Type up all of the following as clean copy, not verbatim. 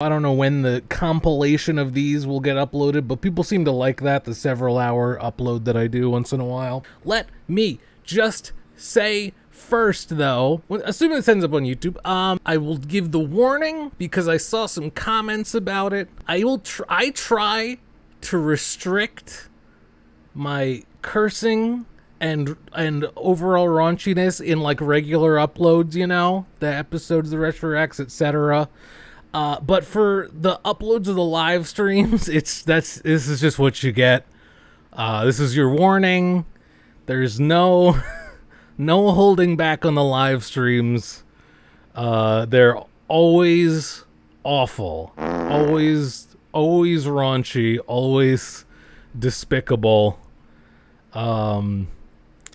I don't know when the compilation of these will get uploaded, but people seem to like that, the several hour upload that I do once in a while. Let me just say first, though, assuming this ends up on YouTube, I will give the warning because I saw some comments about it. I try to restrict my cursing and overall raunchiness in like regular uploads, you know, the episodes, the retroacts, etc. But for the uploads of the live streams, this is just what you get. This is your warning. There's no no holding back on the live streams. They're always awful, always raunchy, always despicable.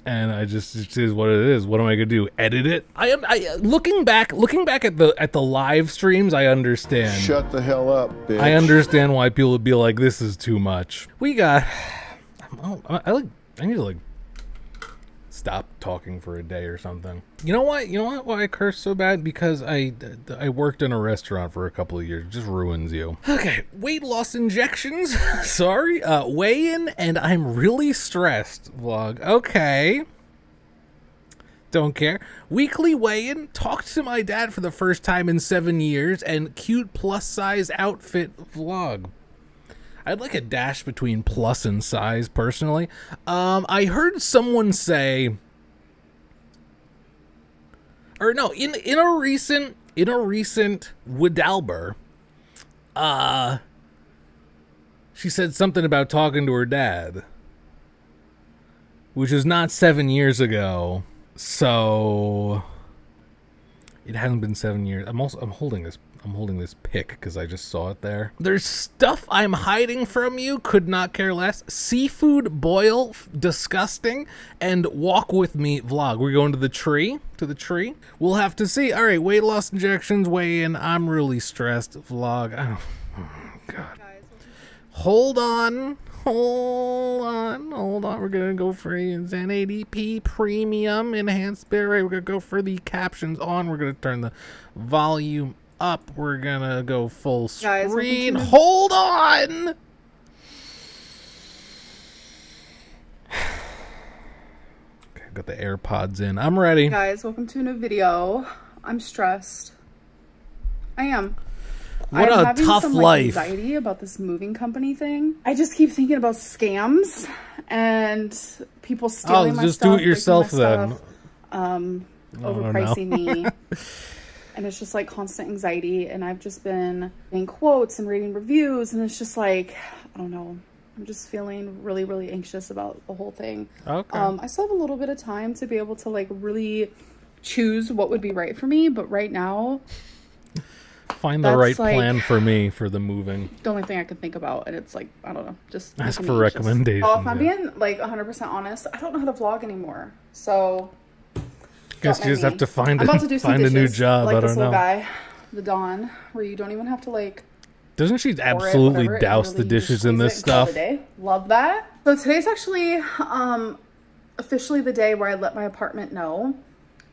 And I just, it is what it is. What am I gonna do? Edit it? I looking back at the live streams, I understand. Shut the hell up, bitch. I understand why people would be like, this is too much. We got, I need to like stop talking for a day or something. You know what? You know what? Why I curse so bad? Because I worked in a restaurant for a couple of years. It just ruins you. Okay, weight loss injections. Sorry, weigh in, and I'm really stressed. Vlog. Okay. Don't care. Weekly weigh in. Talked to my dad for the first time in 7 years, and cute plus size outfit vlog. I'd like a dash between plus and size, personally. I heard someone say, or no, in a recent Widalber, she said something about talking to her dad, which is not 7 years ago, so it hasn't been 7 years. I'm holding this. I'm holding this pick because I just saw it there. There's stuff I'm hiding from you. Could not care less. Seafood boil, disgusting, and walk with me vlog. We're going to the tree. We'll have to see. All right, weight loss injections, weigh in. I'm really stressed vlog. I don't, oh God. Hold on. We're gonna go for 1080p premium enhanced spare rate. We're gonna go for the captions on. We're gonna turn the volume up. We're gonna go full screen. Guys, hold on. Okay, got the AirPods in. I'm ready. Guys, welcome to a new video. I'm stressed. I am. What I'm a tough some, life. Like, anxiety about this moving company thing. I just keep thinking about scams and people stealing my stuff. Oh, just do it yourself then. Overpricing me. And it's just like constant anxiety, and I've just been getting quotes and reading reviews, and it's just like, I don't know, I'm just feeling really, really anxious about the whole thing. Okay. I still have a little bit of time to be able to like really choose what would be right for me, but right now, find the right like, plan for me for the moving. The only thing I can think about, and it's like, I don't know, just ask for recommendations. Well, if I'm being like 100% honest, I don't know how to vlog anymore, so. I guess you just have to find a new job. Like I don't know. This little guy, the Dawn, where you don't even have to like. Doesn't she absolutely douse the dishes in this stuff? Love that. So today's actually officially the day where I let my apartment know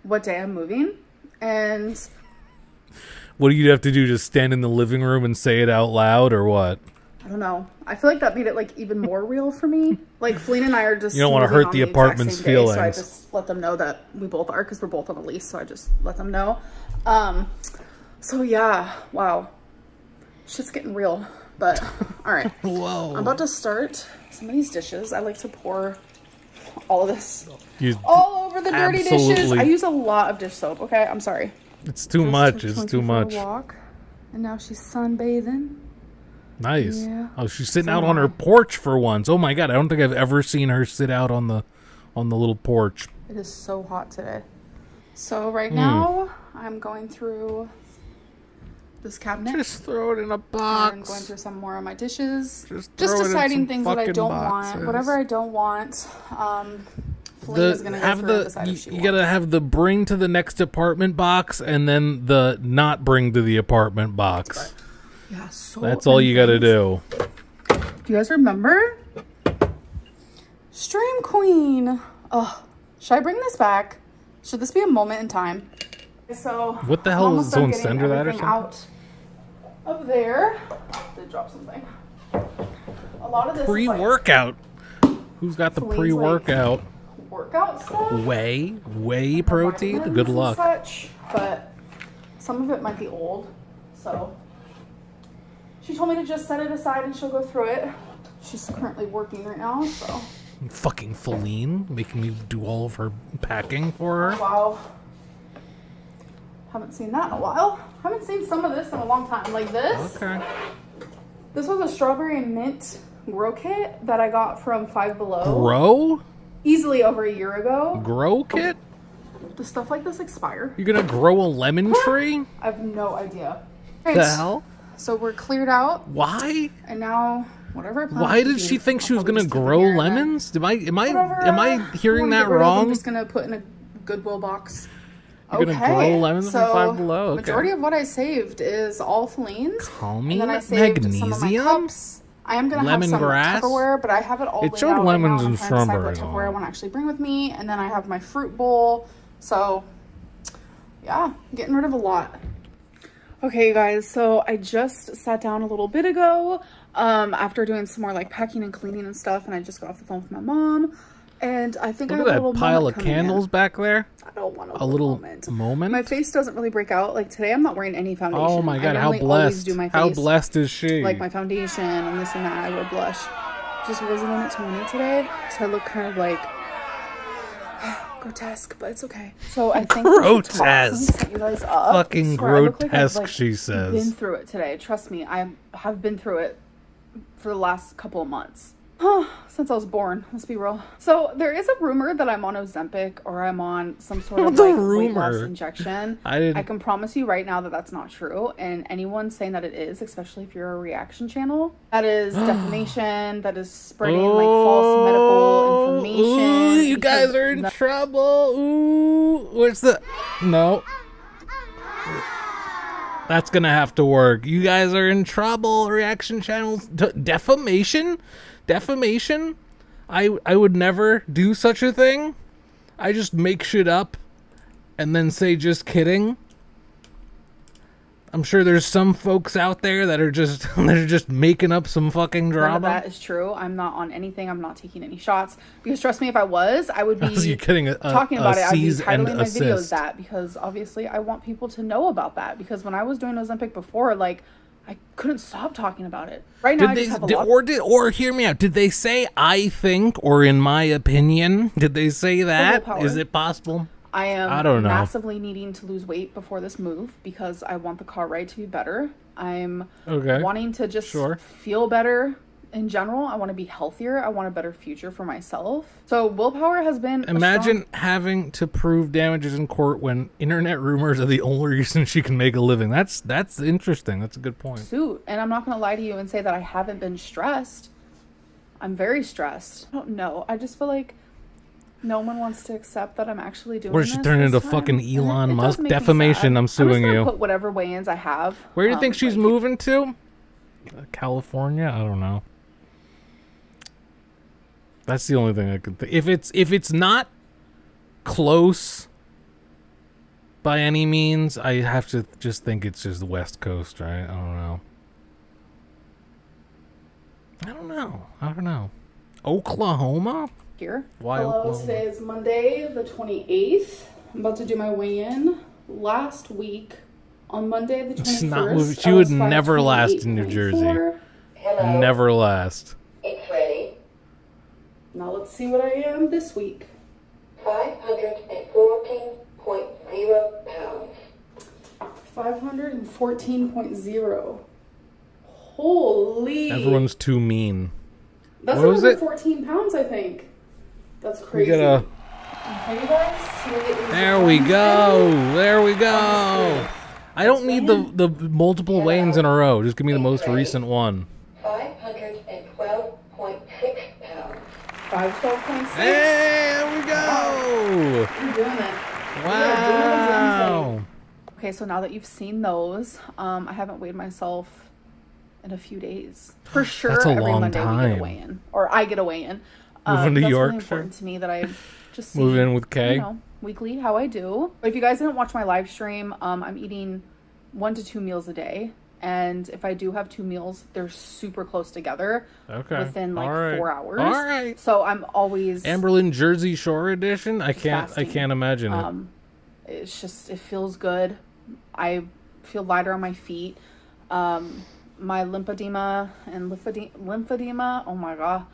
what day I'm moving, and. What do you have to do? Just stand in the living room and say it out loud, or what? I don't know. I feel like that made it like even more real for me. Like Felina and I are just, you don't want to hurt the apartment's feelings. So I just let them know that we both are, because we're both on the lease. So I just let them know. So yeah, wow, shit's getting real. But all right, whoa, I'm about to start some of these dishes. I like to pour all of this all over the dirty dishes. I use a lot of dish soap. Okay, I'm sorry. It's too much. It's too much. Walk, and now she's sunbathing. Nice. Yeah. Oh, she's sitting out on her porch for once. Oh my God, I don't think I've ever seen her sit out on the little porch. It is so hot today. So right now, I'm going through this cabinet. Just throw it in a box. I'm going through some more of my dishes. Just deciding things that I don't want. Whatever I don't want. Felina's gonna have you gotta have the bring to the next apartment box, and then the not bring to the apartment box. That's right. Yeah, so that's all you gotta do. Do you guys remember? Stream Queen. Oh, should I bring this back? Should this be a moment in time? So what the hell is someone send her that or something? Out up there. Did drop something. A lot of this pre-workout. Like, who's got the pre-workout? Like workout stuff. Whey protein. Good luck. Such, but some of it might be old, so she told me to just set it aside and she'll go through it. She's currently working right now, so. Fucking Feline, making me do all of her packing for her. Oh, wow. Haven't seen that in a while. Haven't seen some of this in a long time. Like this. Okay. This was a strawberry and mint grow kit that I got from Five Below. Grow? Easily over a year ago. Grow kit? Does stuff like this expire? You're gonna grow a lemon tree? I have no idea. What the hell? So we're cleared out. Why? And now... Whatever. Why did she think she was gonna grow lemons? Am I hearing that wrong? I'm just gonna put in a Goodwill box. You're gonna grow lemons from Five Below. Okay. Majority of what I saved is all Feline's. Call me magnesium. I am gonna have some Tupperware, but I have it all. It showed lemons and strawberries. Tupperware I want to actually bring with me, and then I have my fruit bowl. So, yeah, getting rid of a lot. Okay, you guys. So I just sat down a little bit ago. After doing some more like packing and cleaning and stuff, and I just got off the phone with my mom, and I think I have a little pile of candles back there. I don't want a little moment. My face doesn't really break out. Like today, I'm not wearing any foundation. Oh my god, how blessed! How blessed is she? Like my foundation and this and that, I would blush. Just wasn't in it to me today, so I look kind of like grotesque, but it's okay. So I think grotesque. You guys up. Fucking grotesque. Like she says. Been through it today. Trust me, I have been through it. For the last couple of months since I was born, let's be real. So there is a rumor that I'm on Ozempic or I'm on some sort of like weight loss injection. I can promise you right now that that's not true, and anyone saying that it is, especially if you're a reaction channel, that is defamation. That is spreading like false medical information. Ooh, you guys are in trouble. Ooh, what's the no? That's gonna have to work. You guys are in trouble. Reaction channels, defamation. I would never do such a thing. I just make shit up, and then say just kidding. I'm sure there's some folks out there that are just making up some fucking drama. None of that is true. I'm not on anything. I'm not taking any shots because trust me, if I was, I would be talking about it. I'd be titling my videos that because obviously I want people to know about that because when I was doing Ozempic before, like I couldn't stop talking about it. Right now, or hear me out. Did they say I think or in my opinion? Did they say that? Is it possible? I am massively needing to lose weight before this move because I want the car ride to be better. I'm wanting to just feel better in general. I want to be healthier. I want a better future for myself. So willpower has been... Imagine having to prove damages in court when internet rumors are the only reason she can make a living. That's interesting. That's a good point. And I'm not going to lie to you and say that I haven't been stressed. I'm very stressed. I don't know. I just feel like... No one wants to accept that I'm actually doing this. Or she turned into fucking Elon Musk. Defamation, I'm suing you. I'm put whatever weigh-ins I have. Where do you think she's moving to? California? I don't know. That's the only thing I could think. If it's not close by any means, I have to just think it's just the West Coast, right? I don't know. I don't know. Oklahoma? Here. Hello, today is Monday the 28th. I'm about to do my weigh-in. Last week, on Monday the 21st, she would never last in New Jersey. Hello. Never last. It's ready. Now let's see what I am this week. 514.0 pounds. 514.0. Holy. Everyone's too mean. That's 114 pounds, I think. That's crazy. There we go. There we go. I don't need the multiple weigh-ins in a row. Just give me the most recent one. 512.6 pounds. 512.6. There we go. You're doing it. Wow. Okay, so now that you've seen those, I haven't weighed myself in a few days. For sure, that's a every long Monday time. We get a weigh-in. Or I get a weigh-in. Moving to York. Really important to me that I just see, move in with Kay. You know, weekly how I do. But if you guys didn't watch my live stream, I'm eating 1 to 2 meals a day. And if I do have two meals, they're super close together. Okay. Within like 4 hours. All right. So I'm always Amberlynn Jersey Shore edition. I can't imagine it. It's just, it feels good. I feel lighter on my feet. My lymphedema and lymphedema. Oh my god,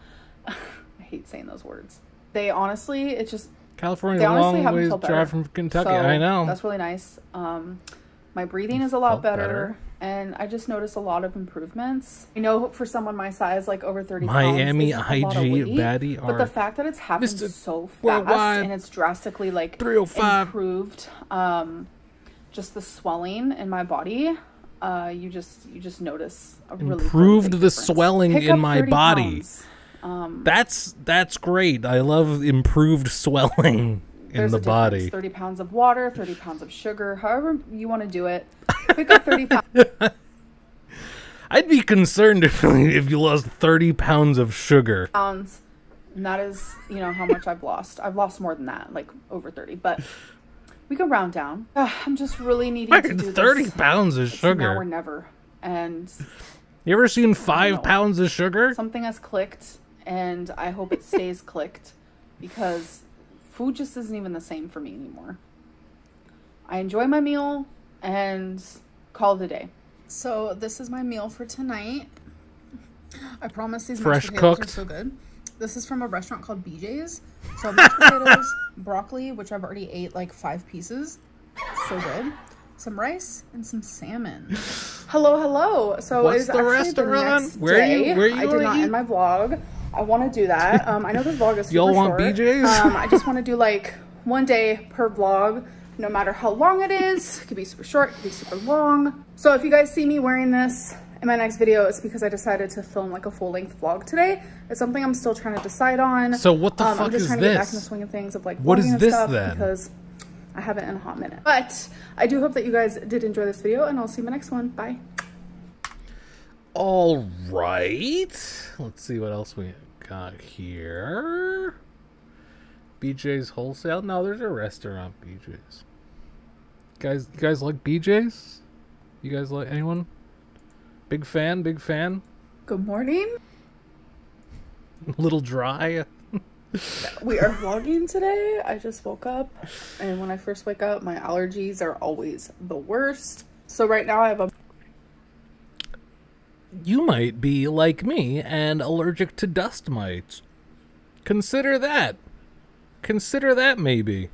I hate saying those words. They honestly, it's just California's a long ways drive from Kentucky. So, I know, that's really nice. My breathing is a lot better. And I just noticed a lot of improvements. You know, for someone my size, like over 30 Miami pounds, IG weight, baddie, but the fact that it's happened Mr. so fast Worldwide, and it's drastically like improved, just the swelling in my body, you just notice a really improved the difference. Swelling Pick in my body. That's great. I love improved swelling. In the body. 30 pounds of water, 30 pounds of sugar, however you want to do it. Pick up 30 pounds. I'd be concerned if you lost 30 pounds of sugar. That is, you know, how much I've lost. I've lost more than that, like over 30. But we can round down. I'm just really needing to do 30 this. Pounds of sugar. It's now or never. And you ever seen 5 pounds of sugar? Something has clicked, and I hope it stays clicked, because food just isn't even the same for me anymore. I enjoy my meal and call it a day. So this is my meal for tonight. I promise these mashed potatoes are so good. This is from a restaurant called BJ's. So mashed potatoes, broccoli, which I've already ate like 5 pieces. So good. Some rice and some salmon. Hello, hello. So what's the restaurant? Where are you? I did not end my vlog. I want to do that. I know this vlog is super Y'all want short. BJ's? I just want to do like one day per vlog, no matter how long it is. It could be super short, it could be super long. So if you guys see me wearing this in my next video, it's because I decided to film like a full-length vlog today. It's something I'm still trying to decide on. So what the fuck is this? I'm just trying to get back in the swing of things of like what is this stuff then? Because I haven't in a hot minute. But I do hope that you guys did enjoy this video, and I'll see you in my next one. Bye. All right. Let's see what else we got here. BJ's Wholesale? No, there's a restaurant, BJ's. Guys, you guys like BJ's? You guys like anyone? Big fan, big fan. Good morning. A little dry. We are vlogging today. I just woke up, and when I first wake up, my allergies are always the worst. So right now I have a... You might be like me and allergic to dust mites. Consider that. Consider that maybe.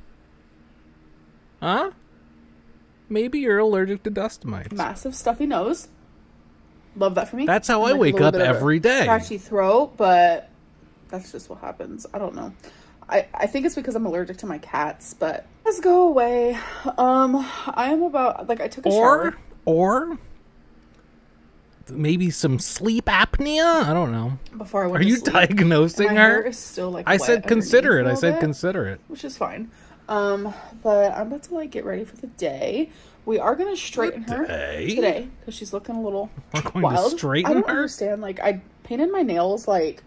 Huh? Maybe you're allergic to dust mites. Massive stuffy nose. Love that for me. That's how I wake up every day. Scratchy throat, but that's just what happens. I don't know. I think it's because I'm allergic to my cats, but let's go away. I am about, like, I took a shower. Or maybe some sleep apnea. I don't know. Before I went Are to you sleep, diagnosing my her? Hair is still, like, I said consider it. I said consider it. Which is fine. But I'm about to like get ready for the day. We are gonna straighten her today because she's looking a little wild. I don't understand. Like I painted my nails like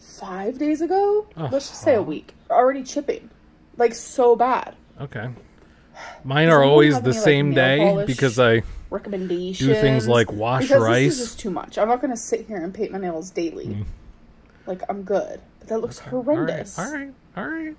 5 days ago. Oh, let's just say a week. They're already chipping, like so bad. Okay. Mine are always the same day because I do things like wash rice. This is just too much. I'm not going to sit here and paint my nails daily. Mm. Like, I'm good. But that looks horrendous. All right. All right. All right.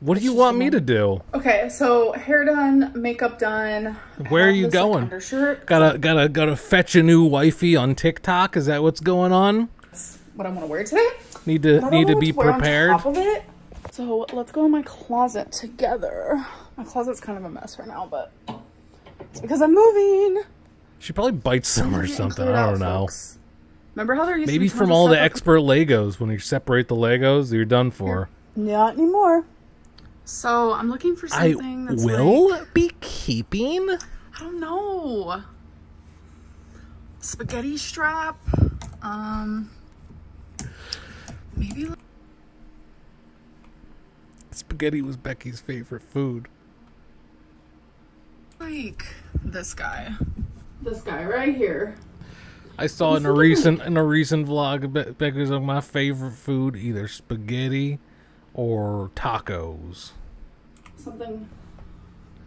What do you want me to do? Okay, so hair done, makeup done. Where are you going? Gotta fetch a new wifey on TikTok. Is that what's going on? That's what I want to wear today. Need to be prepared. On top of it. So let's go in my closet together. My closet's kind of a mess right now, but it's because I'm moving. She probably bites some or something. I don't know. Folks. Remember how there used to be from all the expert Legos. When you separate the Legos, you're done for. Not anymore. So I'm looking for something that's be keeping. I don't know. Spaghetti strap. Maybe. Spaghetti was Becky's favorite food. Like this guy right here. I saw in a recent vlog Becky's like my favorite food either spaghetti or tacos. Something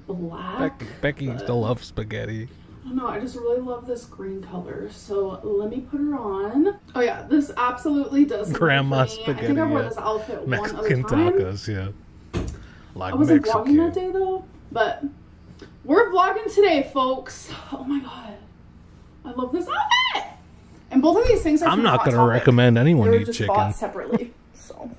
black. Becky used to love spaghetti. I don't know, I just really love this green color, so let me put her on. Oh yeah, this absolutely does look grandma spaghetti. I think I wore this outfit Mexican one other time. Tacos, yeah. Like I wasn't vlogging that day though, but we're vlogging today, folks. Oh my god, I love this outfit. And both of these things are I'm not gonna recommend anyone eat just chicken separately. So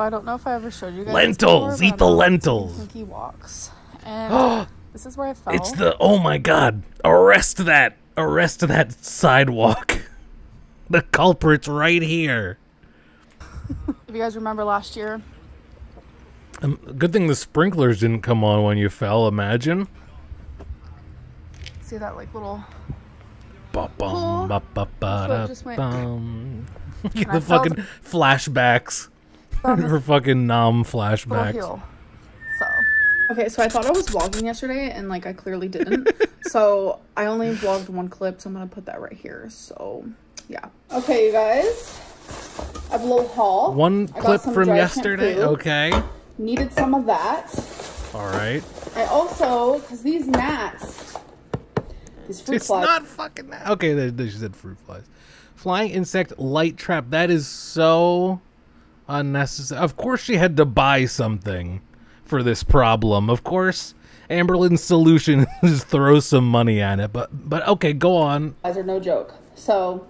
I don't know if I ever showed you guys lentils. Eat the lentils. Pinky walks. And this is where I fell. It's the oh my god! Arrest that! Arrest that sidewalk! The culprit's right here. If you guys remember last year. Good thing the sprinklers didn't come on when you fell. Imagine. See that like little. Ba bum ba ba ba da bum. The fucking flashbacks. Her fucking nom flashbacks. So. Okay, so I thought I was vlogging yesterday, and like I clearly didn't. So I only vlogged one clip, so I'm gonna put that right here. So yeah. Okay, you guys, I have a little haul. One clip from yesterday. Okay. Needed some of that. All right. I also, cause these gnats, these fruit flies. It's not fucking gnats. Okay, they said fruit flies. Flying insect light trap. That is so unnecessary. Of course she had to buy something for this problem. Of course Amberlyn's solution is throw some money at it, but okay, go on. Guys are no joke. So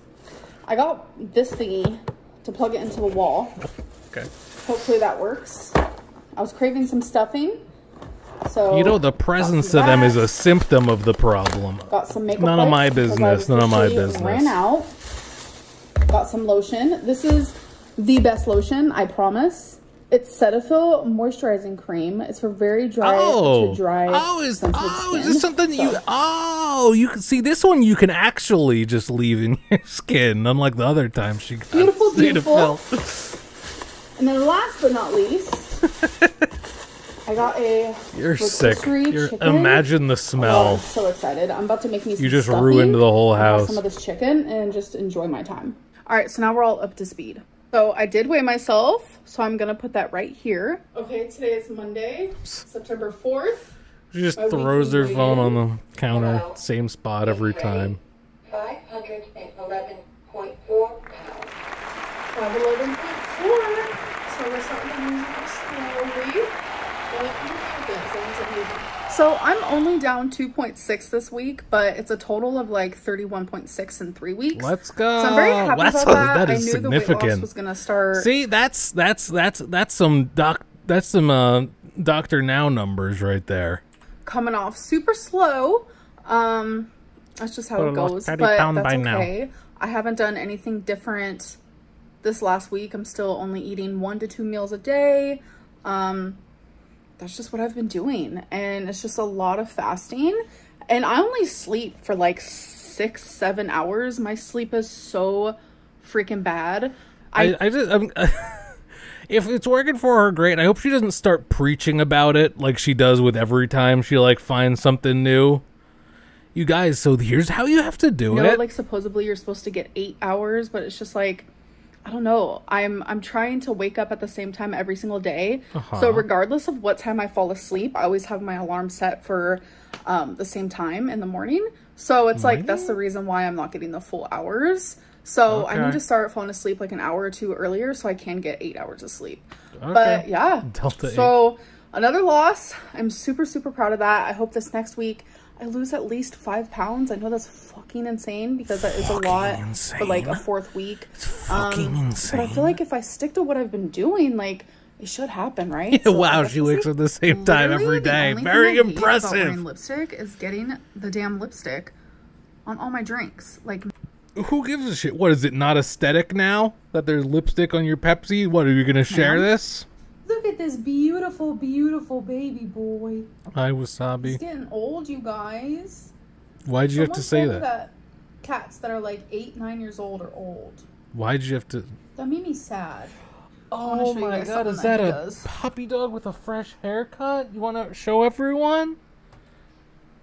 I got this thingy to plug it into the wall. Okay. Hopefully that works. I was craving some stuffing. So you know the presence of them is a symptom of the problem. Got some makeup. None of my business. None of my business. Ran out. Got some lotion. This is the best lotion, I promise. It's Cetaphil moisturizing cream. It's for very dry to dry. Is this something so. You can see this one. You can actually just leave in your skin, unlike the other time she got beautiful, Cetaphil. Beautiful. And then last but not least, I got a. You're sick. You're, imagine the smell. Oh, I'm so excited! I'm about to make me. You just ruined the whole house. Some of this chicken and just enjoy my time. All right, so now we're all up to speed. So I did weigh myself, so I'm gonna put that right here. Okay, today is Monday, September 4th. She just throws her phone on the counter, same spot every time. 511.4 pounds. 511.4. So we're starting slowly. So I'm only down 2.6 this week, but it's a total of like 31.6 in 3 weeks. Let's go. So I'm very happy about that. That is significant. I knew the weight loss was gonna start. See, that's some Dr. Now numbers right there. Coming off super slow. That's just how it goes. But that's okay. I haven't done anything different this last week. I'm still only eating 1 to 2 meals a day. That's just what I've been doing, and it's just a lot of fasting, and I only sleep for like 6-7 hours. My sleep is so freaking bad. If it's working for her, great. I hope she doesn't start preaching about it like she does with every time she like finds something new. You guys, so here's how you have to do it. Like supposedly you're supposed to get 8 hours, but it's just like, I don't know. I'm trying to wake up at the same time every single day. So regardless of what time I fall asleep, I always have my alarm set for the same time in the morning. So it's like, that's the reason why I'm not getting the full hours. So I need to start falling asleep like an hour or two earlier so I can get 8 hours of sleep. But yeah, so another loss. I'm super, super proud of that. I hope this next week I lose at least 5 pounds. I know that's fucking insane because that is a lot for like a 4th week. It's fucking insane. But I feel like if I stick to what I've been doing, like it should happen, right? Yeah, so wow, she wakes up the same time every day. Very impressive. The only thing I hate about wearing lipstick is getting the damn lipstick on all my drinks. Like, who gives a shit? What is it? Not aesthetic now that there's lipstick on your Pepsi? What are you gonna share this? Look at this beautiful, beautiful baby boy. Hi, Wasabi. He's getting old, you guys. Why'd you have to say that? Cats that are like 8-9 years old are old. Why'd you have to? That made me sad. Oh my god, is that a puppy dog with a fresh haircut? You want to show everyone?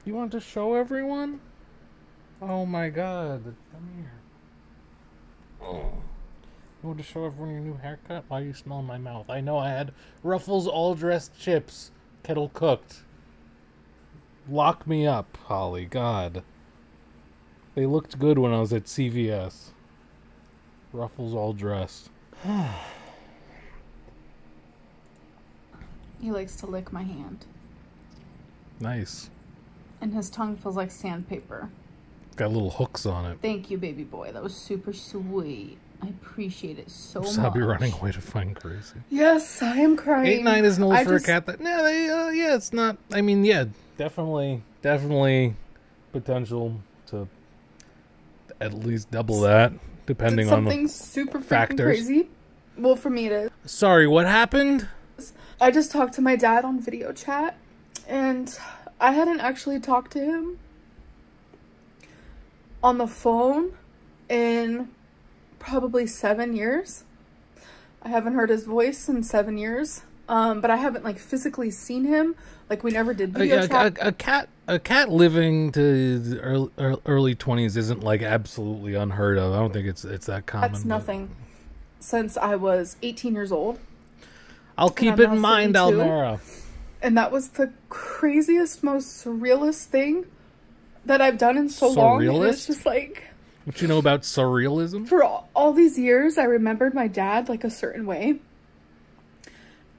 You want to show everyone? Oh my god. Come here. Oh. You want to show everyone your new haircut? Why are you smelling my mouth? I know I had Ruffles all dressed chips, kettle cooked. Lock me up, Holly. God. They looked good when I was at CVS. Ruffles all dressed. He likes to lick my hand. Nice. And his tongue feels like sandpaper. Got little hooks on it. Thank you, baby boy. That was super sweet. I appreciate it so much. I'll be running away to find Gracie. Yes, I am crying. 8-9 isn't old for a cat. That no, they, yeah, it's not. I mean, yeah, definitely potential to at least double that, depending on the factors. Something super freaking crazy. Well, for me it is. Sorry, what happened? I just talked to my dad on video chat, and I hadn't actually talked to him on the phone in probably 7 years. I haven't heard his voice in 7 years, but I haven't like physically seen him. Like we never did video chat. A cat living to early 20s isn't like absolutely unheard of. I don't think it's that common. That's nothing since I was 18 years old. I'll keep it in mind, Elmira. And that was the craziest, most surrealist thing that I've done in so long. It's just like, what you know about surrealism? For all these years, I remembered my dad like a certain way,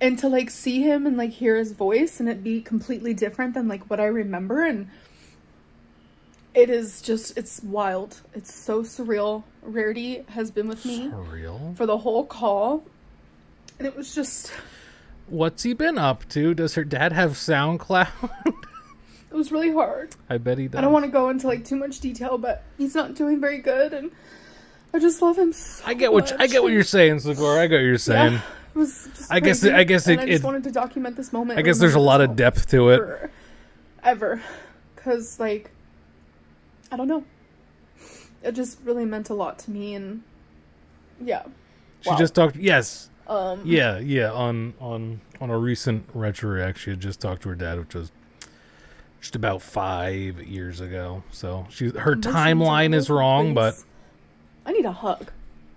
and to like see him and like hear his voice and it be completely different than like what I remember, and it is just, it's wild. It's so surreal. Rarity has been with me for the whole call. And it was just... What's he been up to? Does her dad have SoundCloud? It was really hard. I bet he does. I don't want to go into like too much detail, but he's not doing very good, and I just love him so much. I get what you're saying, Sigor. I get what you're saying. Yeah, it was just I just wanted to document this moment. I guess there's a lot of depth to it. Ever. Because, like, I don't know. It just really meant a lot to me, and yeah. She just talked... Yes. Yeah, on a recent retroact, she had just talked to her dad, which was just about 5 years ago. So she, her timeline is wrong, but I need a hug.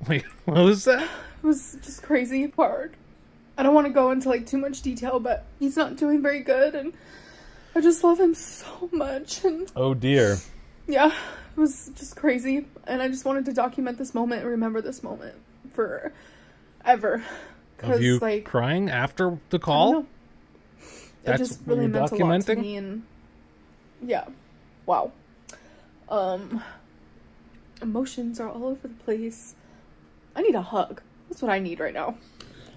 Wait, what was that? It was just crazy hard. I don't want to go into like too much detail, but he's not doing very good, and I just love him so much. And oh dear. Yeah, it was just crazy, and I just wanted to document this moment and remember this moment for. Ever. Of you like, crying after the call? That's just really meant a lot to me, and yeah. Wow. Emotions are all over the place. I need a hug. That's what I need right now.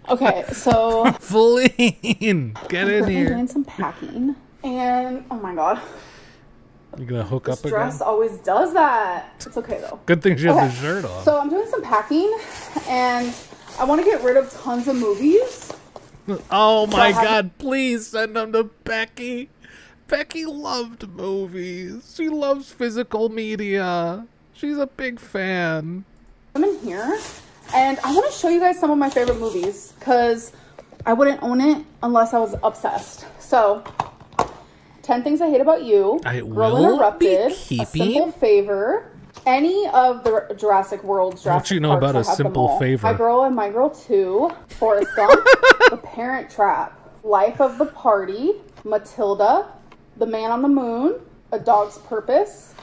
Okay, so... Feline! Get in here. I'm doing some packing. And, oh my god. You're gonna hook up again? This dress always does that. It's okay, though. Good thing she has her shirt off. So I'm doing some packing, and... I want to get rid of tons of movies. Oh my god, please send them to Becky. Becky loved movies. She loves physical media. She's a big fan. I'm in here, and I want to show you guys some of my favorite movies because I wouldn't own it unless I was obsessed. So, 10 Things I Hate About You, Girl Interrupted, A Simple Favor. Any of the Jurassic World, Jurassic What you know about A Simple Favor? My Girl and My Girl 2, Forrest Gump, The Parent Trap, Life of the Party, Matilda, The Man on the Moon, A Dog's Purpose.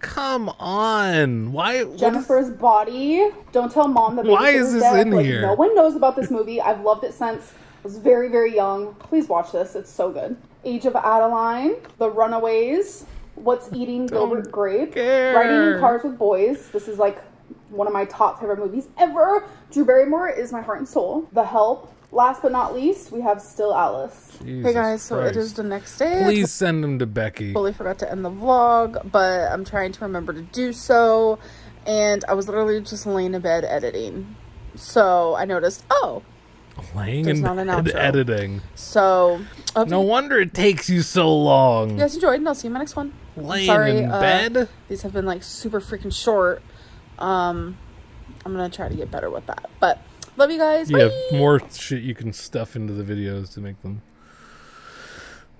Come on, why? Jennifer's Body. Don't Tell Mom the Baby. Why is this dead. In like, here? No one knows about this movie. I've loved it since I was very, very young. Please watch this. It's so good. Age of Adeline, The Runaways. What's Eating Gilbert Grape? Riding in Cars with Boys. This is like one of my top favorite movies ever. Drew Barrymore is my heart and soul. The Help. Last but not least, we have Still Alice. Jesus hey guys, so Christ. It is the next day. Please send them to Becky. I totally forgot to end the vlog, but I'm trying to remember to do so. And I was literally just laying in bed editing. So I noticed, oh. Laying in bed editing. So. No wonder it takes you so long. You guys enjoyed, and I'll see you in my next one. Laying in bed. These have been like super freaking short. I'm gonna try to get better with that, but love you guys. Yeah, bye. More shit you can stuff into the videos to make them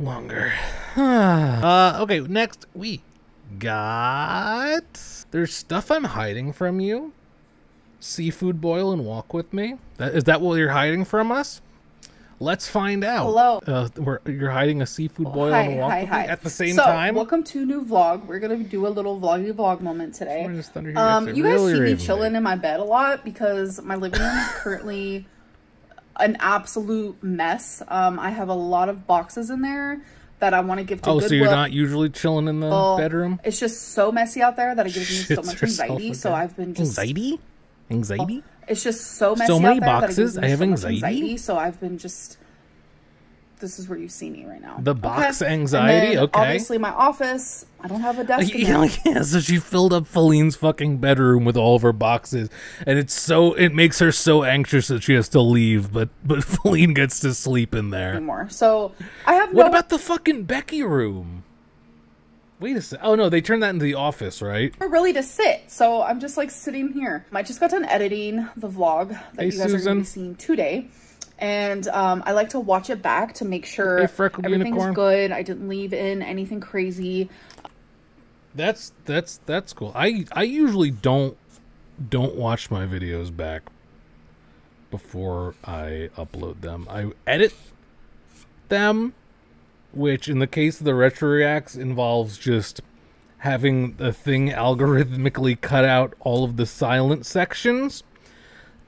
longer. Okay, next we got there's stuff I'm hiding from you. Seafood boil and walk with me. Is that what you're hiding from us? Let's find out. Hello. You're hiding a seafood boil and walking at the same time. Welcome to a new vlog. We're gonna do a little vloggy vlog moment today. You guys see me chilling in my bed a lot because my living room is currently an absolute mess. I have a lot of boxes in there that I want to give to Goodwill. Oh, so you're not usually chilling in the bedroom? It's just so messy out there that it gives me so much anxiety. So I've been just... Anxiety? Anxiety? It's just so messy out there. So many boxes? I have anxiety? So I've been just... This is where you see me right now. The box anxiety? Okay. Obviously my office. I don't have a desk anymore. Yeah, so she filled up Feline's fucking bedroom with all of her boxes. And it's so... It makes her so anxious that she has to leave. But Feline gets to sleep in there. So I have no... What about the fucking Becky room? Wait a sec. Oh, no, they turned that into the office, right? Really to sit. So I'm just like sitting here. I just got done editing the vlog that you guys are going to be seeing today. And I like to watch it back to make sure everything's good. I didn't leave in anything crazy. That's cool. I usually don't watch my videos back before I upload them. I edit them, which in the case of the retro reacts involves just having the thing algorithmically cut out all of the silent sections.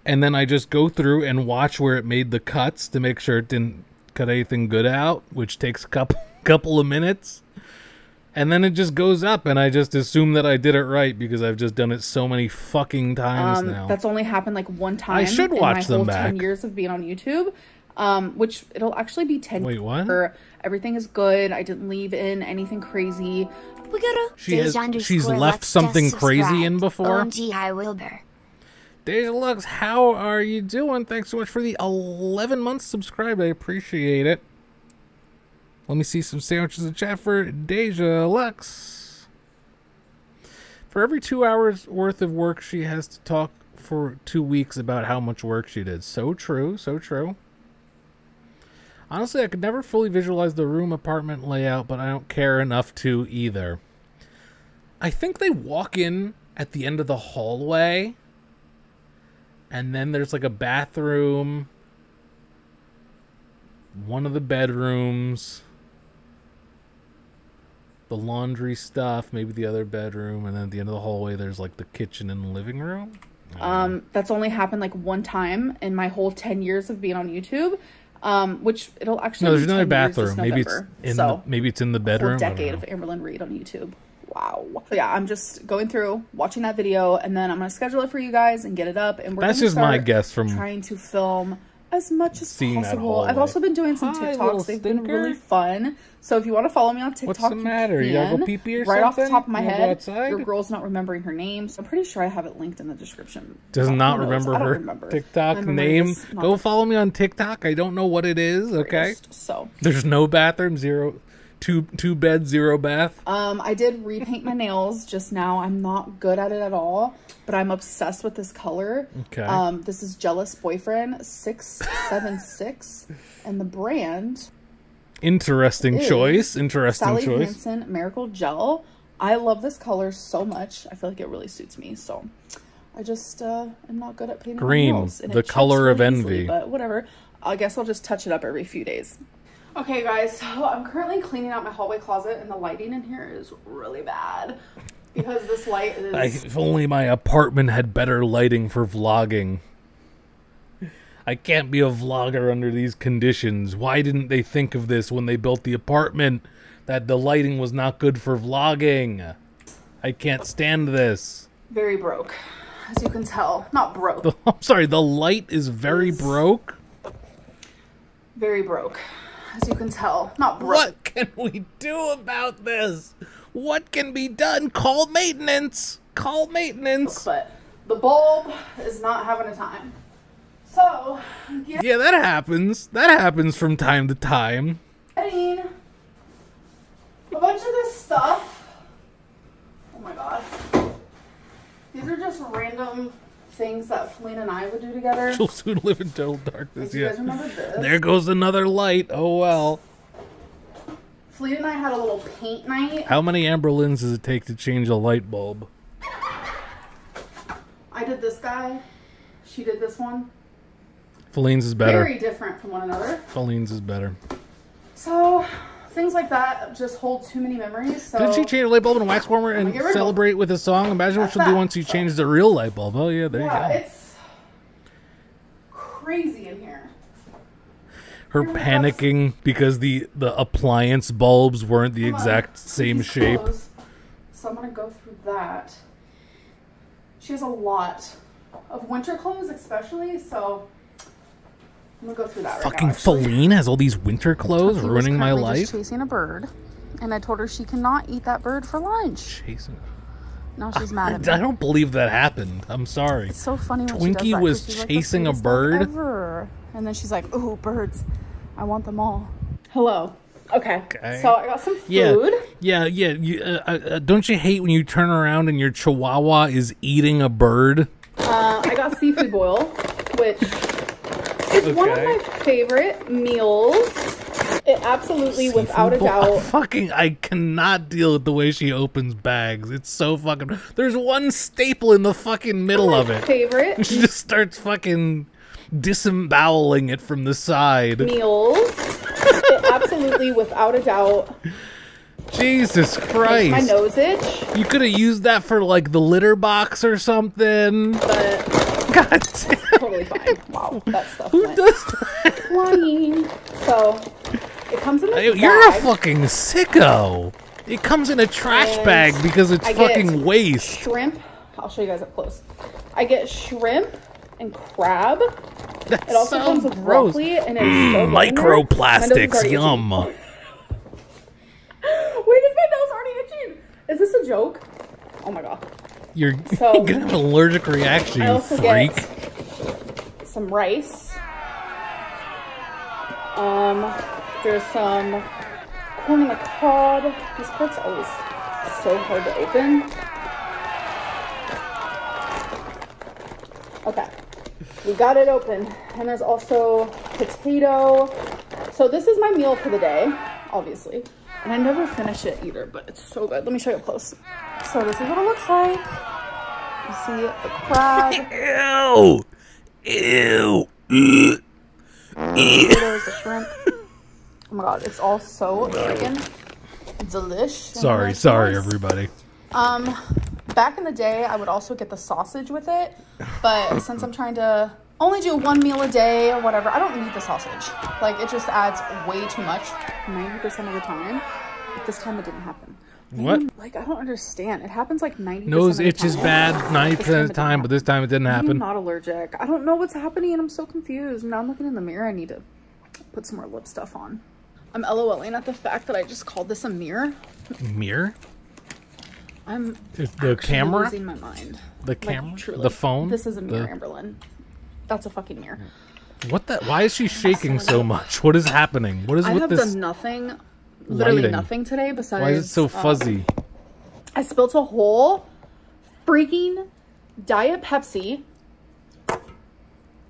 And then I just go through and watch where it made the cuts to make sure it didn't cut anything good out, which takes a couple of minutes. And then it just goes up, and I just assume that I did it right because I've just done it so many fucking times now. That's only happened like one time. I should watch them back. 10 years of being on YouTube, which it'll actually be 10. Wait, what? Everything is good. I didn't leave in anything crazy. She's left something crazy in before. OMG, hi Wilbur. Deja Lux, how are you doing? Thanks so much for the 11 months subscribed. I appreciate it. Let me see some sandwiches in chat for Deja Lux. For every 2 hours worth of work, she has to talk for 2 weeks about how much work she did. So true, so true. Honestly, I could never fully visualize the room apartment layout, but I don't care enough to either. I think they walk in at the end of the hallway... And then there's like a bathroom, one of the bedrooms, the laundry stuff, maybe the other bedroom, and then at the end of the hallway there's like the kitchen and living room. That's only happened like one time in my whole 10 years of being on YouTube, which it'll actually no. There's another bathroom. Maybe it's in the, maybe it's in the bedroom. A whole decade of Amberlynn Reid on YouTube. Wow. So yeah, I'm just going through watching that video, and then I'm gonna schedule it for you guys and get it up. And we're that's just my guess from trying to film as much as possible. I've also been doing some TikToks. They've been really fun. So if you want to follow me on TikTok, what's the matter? You gotta go pee pee or something? Right off the top of my head, your girl's not remembering her name. So I'm pretty sure I have it linked in the description. Does not remember her TikTok name. Go follow me on TikTok. I don't know what it is. Okay. So there's no bathroom. Zero. Two bed, zero bath. I did repaint my nails just now. I'm not good at it at all, but I'm obsessed with this color. Okay. This is Jealous Boyfriend 676, and the brand. Interesting choice. Interesting Sally choice. Sally Hansen Miracle Gel. I love this color so much. I feel like it really suits me. So, I just am not good at painting my nails. Green, the color of envy. But whatever. I guess I'll just touch it up every few days. Okay guys, so I'm currently cleaning out my hallway closet, and the lighting in here is really bad because this light is... If only my apartment had better lighting for vlogging. I can't be a vlogger under these conditions. Why didn't they think of this when they built the apartment, that the lighting was not good for vlogging? I can't stand this. Very broke, as you can tell. Not broke. I'm sorry, the light is very broke? Very broke. As you can tell, not broke. What can we do about this? What can be done? Call maintenance. Call maintenance. But the bulb is not having a time. So, yeah, that happens. That happens from time to time. Getting a bunch of this stuff. Oh my god. These are just random things that Feline and I would do together. She'll soon live in total darkness. You guys remember this? There goes another light. Oh well. Feline and I had a little paint night. How many Amberlyns does it take to change a light bulb? I did this guy. She did this one. Feline's is better. Very different from one another. Feline's is better. So things like that just hold too many memories. So did she change a light bulb and a wax warmer and celebrate with a song? Imagine what she'll do once you change the real light bulb. Oh yeah, there you go. It's crazy in here. Her panicking because the appliance bulbs weren't the exact same shape. So I'm gonna go through that. She has a lot of winter clothes, especially. So I'm gonna go through that right now. Fucking Feline has all these winter clothes, ruining my life. Just chasing a bird, and I told her she cannot eat that bird for lunch. Chasing. Now she's mad at me. I don't believe that happened. I'm sorry. It's so funny when Twinkie was chasing a bird. Ever. And then she's like, ooh, birds. I want them all. Hello. Okay. So I got some food. Yeah. You, don't you hate when you turn around and your chihuahua is eating a bird? I got seafood boil, which is one of my favorite meals. It absolutely, without a doubt. I cannot deal with the way she opens bags. It's so fucking... There's one staple in the fucking middle of it. Favorite. She just starts fucking disemboweling it from the side. Meals. It absolutely, without a doubt. Jesus Christ. Makes my nose itch. You could have used that for like the litter box or something. But... God damn. Totally fine. Wow, that stuff went. Who does that? Flying. So... It comes in a bag. You're a fucking sicko. It comes in a trash bag because it's fucking waste. Shrimp. I'll show you guys up close. I get shrimp and crab. That's it also comes with broccoli and it's microplastics. Yum. Wait, is my nose already itching? Is this a joke? Oh my god. You're gonna have an allergic reaction, you freak. Get some rice. There's some corn on the cob. This part's always so hard to open. Okay, we got it open. And there's also potato. So this is my meal for the day, obviously. And I never finish it either, but it's so good. Let me show you up close. So this is what it looks like. You see the crab. Ew. Ew. Potatoes, the shrimp. Oh my god, it's all so freaking delish. Sorry, everybody. Back in the day, I would also get the sausage with it, but since I'm trying to only do one meal a day or whatever, I don't need the sausage. Like, it just adds way too much 90% of the time. But this time it didn't happen. What? Like, I don't understand. It happens like 90%. Nose itch is bad 90% of the time, but this time it didn't happen. I'm not allergic. I don't know what's happening, and I'm so confused. Now I'm looking in the mirror. I need to put some more lip stuff on. I'm LOLing at the fact that I just called this a mirror. Mirror? I'm the camera? Losing my mind. The camera? Like, truly. The phone? This is a mirror, Amberlynn. That's a fucking mirror. What the? Why is she shaking so much? What is happening? What is with this? I have done nothing, literally nothing today besides... Why is it so fuzzy? I spilt a whole freaking Diet Pepsi.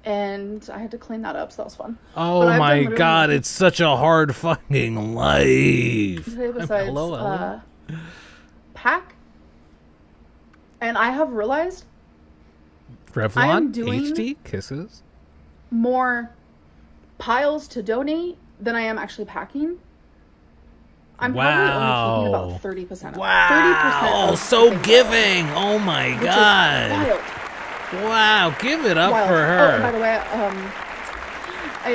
And I had to clean that up, so that was fun. Oh my god, it's such a hard fucking life. Besides, hello, pack. And I have realized Revlon HD kisses more piles to donate than I am actually packing. I'm probably only taking about 30% of it. Wow, 30% so giving. Oh my god. Which is wild. Wow, give it up for her. Oh, by the way,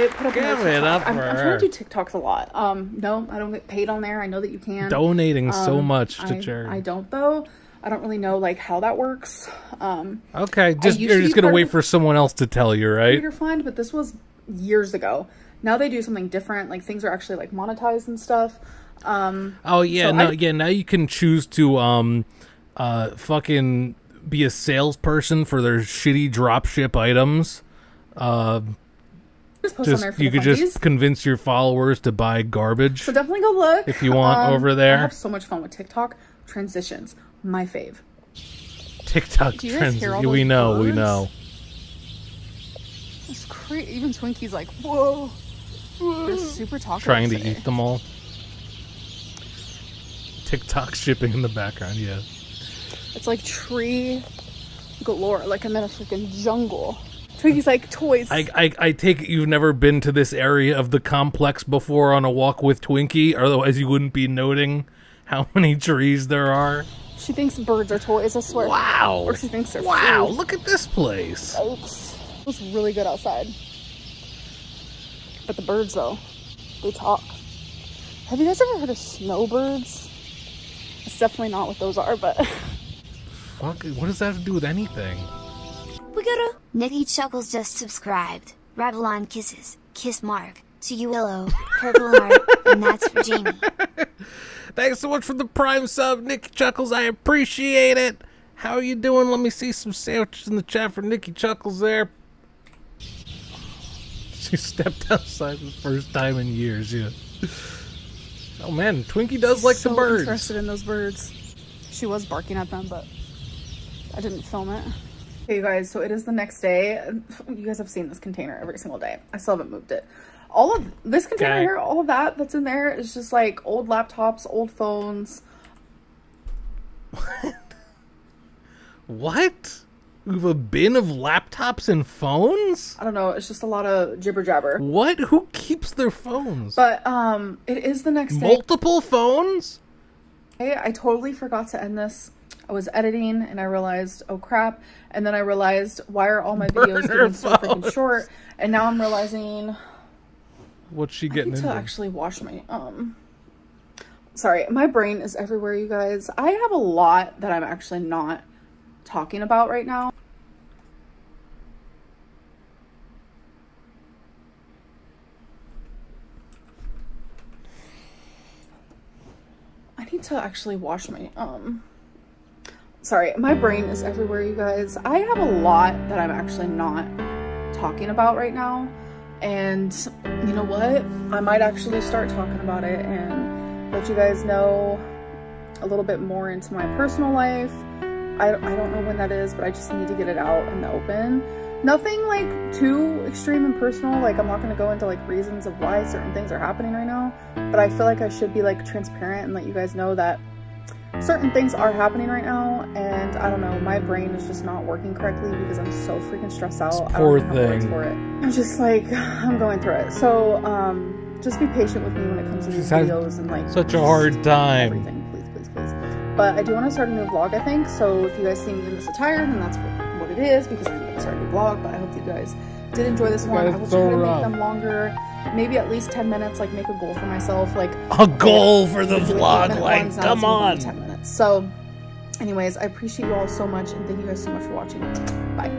I put up I'm trying to do TikToks a lot. No, I don't get paid on there. I know that you can. Donating so much to charity. I don't though. I don't really know like how that works. Okay, you're just gonna wait for someone else to tell you, right? Fund, but this was years ago. Now they do something different. Like things are actually like monetized and stuff. Oh yeah, so now you can choose to fucking be a salesperson for their shitty dropship items. You could just convince your followers to buy garbage. So definitely go look if you want over there. I have so much fun with TikTok transitions. My fave. TikTok transitions. We know. It's crazy. Even Twinkie's like, whoa. They're super talkative. Trying to eat them all. TikTok shipping in the background. Yeah. It's like tree galore, like I'm in a freaking jungle. Twinkies like toys. I take it you've never been to this area of the complex before on a walk with Twinkie, otherwise you wouldn't be noting how many trees there are. She thinks birds are toys, I swear. Wow. Or she thinks they're food. Look at this place. Oops. It was really good outside. But the birds, though, they talk. Have you guys ever heard of snowbirds? It's definitely not what those are, but... Fuck, what does that have to do with anything? We gotta... Nikki Chuckles just subscribed. Revlon kisses. Kiss Mark. To you, Willow. Purple heart. And that's for Jamie. Thanks so much for the Prime sub, Nikki Chuckles. I appreciate it. How are you doing? Let me see some sandwiches in the chat for Nikki Chuckles there. She stepped outside for the first time in years, yeah. Oh man, Twinkie does like the birds. So interested in those birds. She was barking at them, but I didn't film it. Hey, you guys, so it is the next day. You guys have seen this container every single day. I still haven't moved it. All of this container here, all of that's in there is just like old laptops, old phones. What? What? We have a bin of laptops and phones? I don't know. It's just a lot of jibber jabber. What? Who keeps their phones? But it is the next day. Multiple phones? Hey, I totally forgot to end this. I was editing and I realized, oh crap. And then I realized, why are all my videos getting so freaking short? And now I'm realizing... What's she getting into? I need to actually wash my... Sorry, my brain is everywhere, you guys. I have a lot that I'm actually not talking about right now. I need to actually wash my sorry, my brain is everywhere, you guys. I have a lot that I'm actually not talking about right now, and you know what, I might actually start talking about it and let you guys know a little bit more into my personal life. I don't know when that is, but I just need to get it out in the open. Nothing like too extreme and personal, like I'm not going to go into like reasons of why certain things are happening right now, but I feel like I should be like transparent and let you guys know that certain things are happening right now. And I don't know, my brain is just not working correctly because I'm so freaking stressed out. Poor thing. I'm just like, I'm going through it. So just be patient with me when it comes to these videos and like such a hard time. Everything. But I do want to start a new vlog, I think, so if you guys see me in this attire, then that's what it is, because I'm going to start a new vlog, but I hope you guys did enjoy this one. I will try to make them longer, maybe at least 10 minutes, like make a goal for myself, like... A goal for the vlog, like, come on! 10 minutes. So, anyways, I appreciate you all so much, and thank you guys so much for watching. Bye.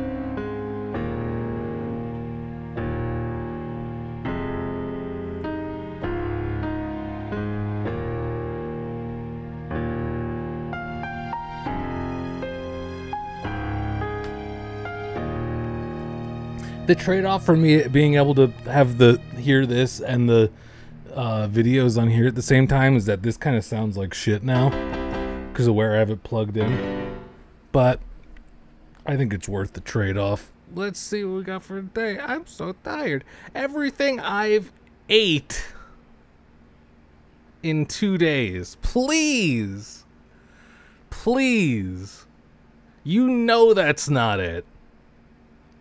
The trade-off for me being able to have the hear this and the videos on here at the same time is that this kind of sounds like shit now because of where I have it plugged in, but I think it's worth the trade-off. Let's see what we got for today. I'm so tired. Everything I've ate in 2 days. Please. Please. You know that's not it.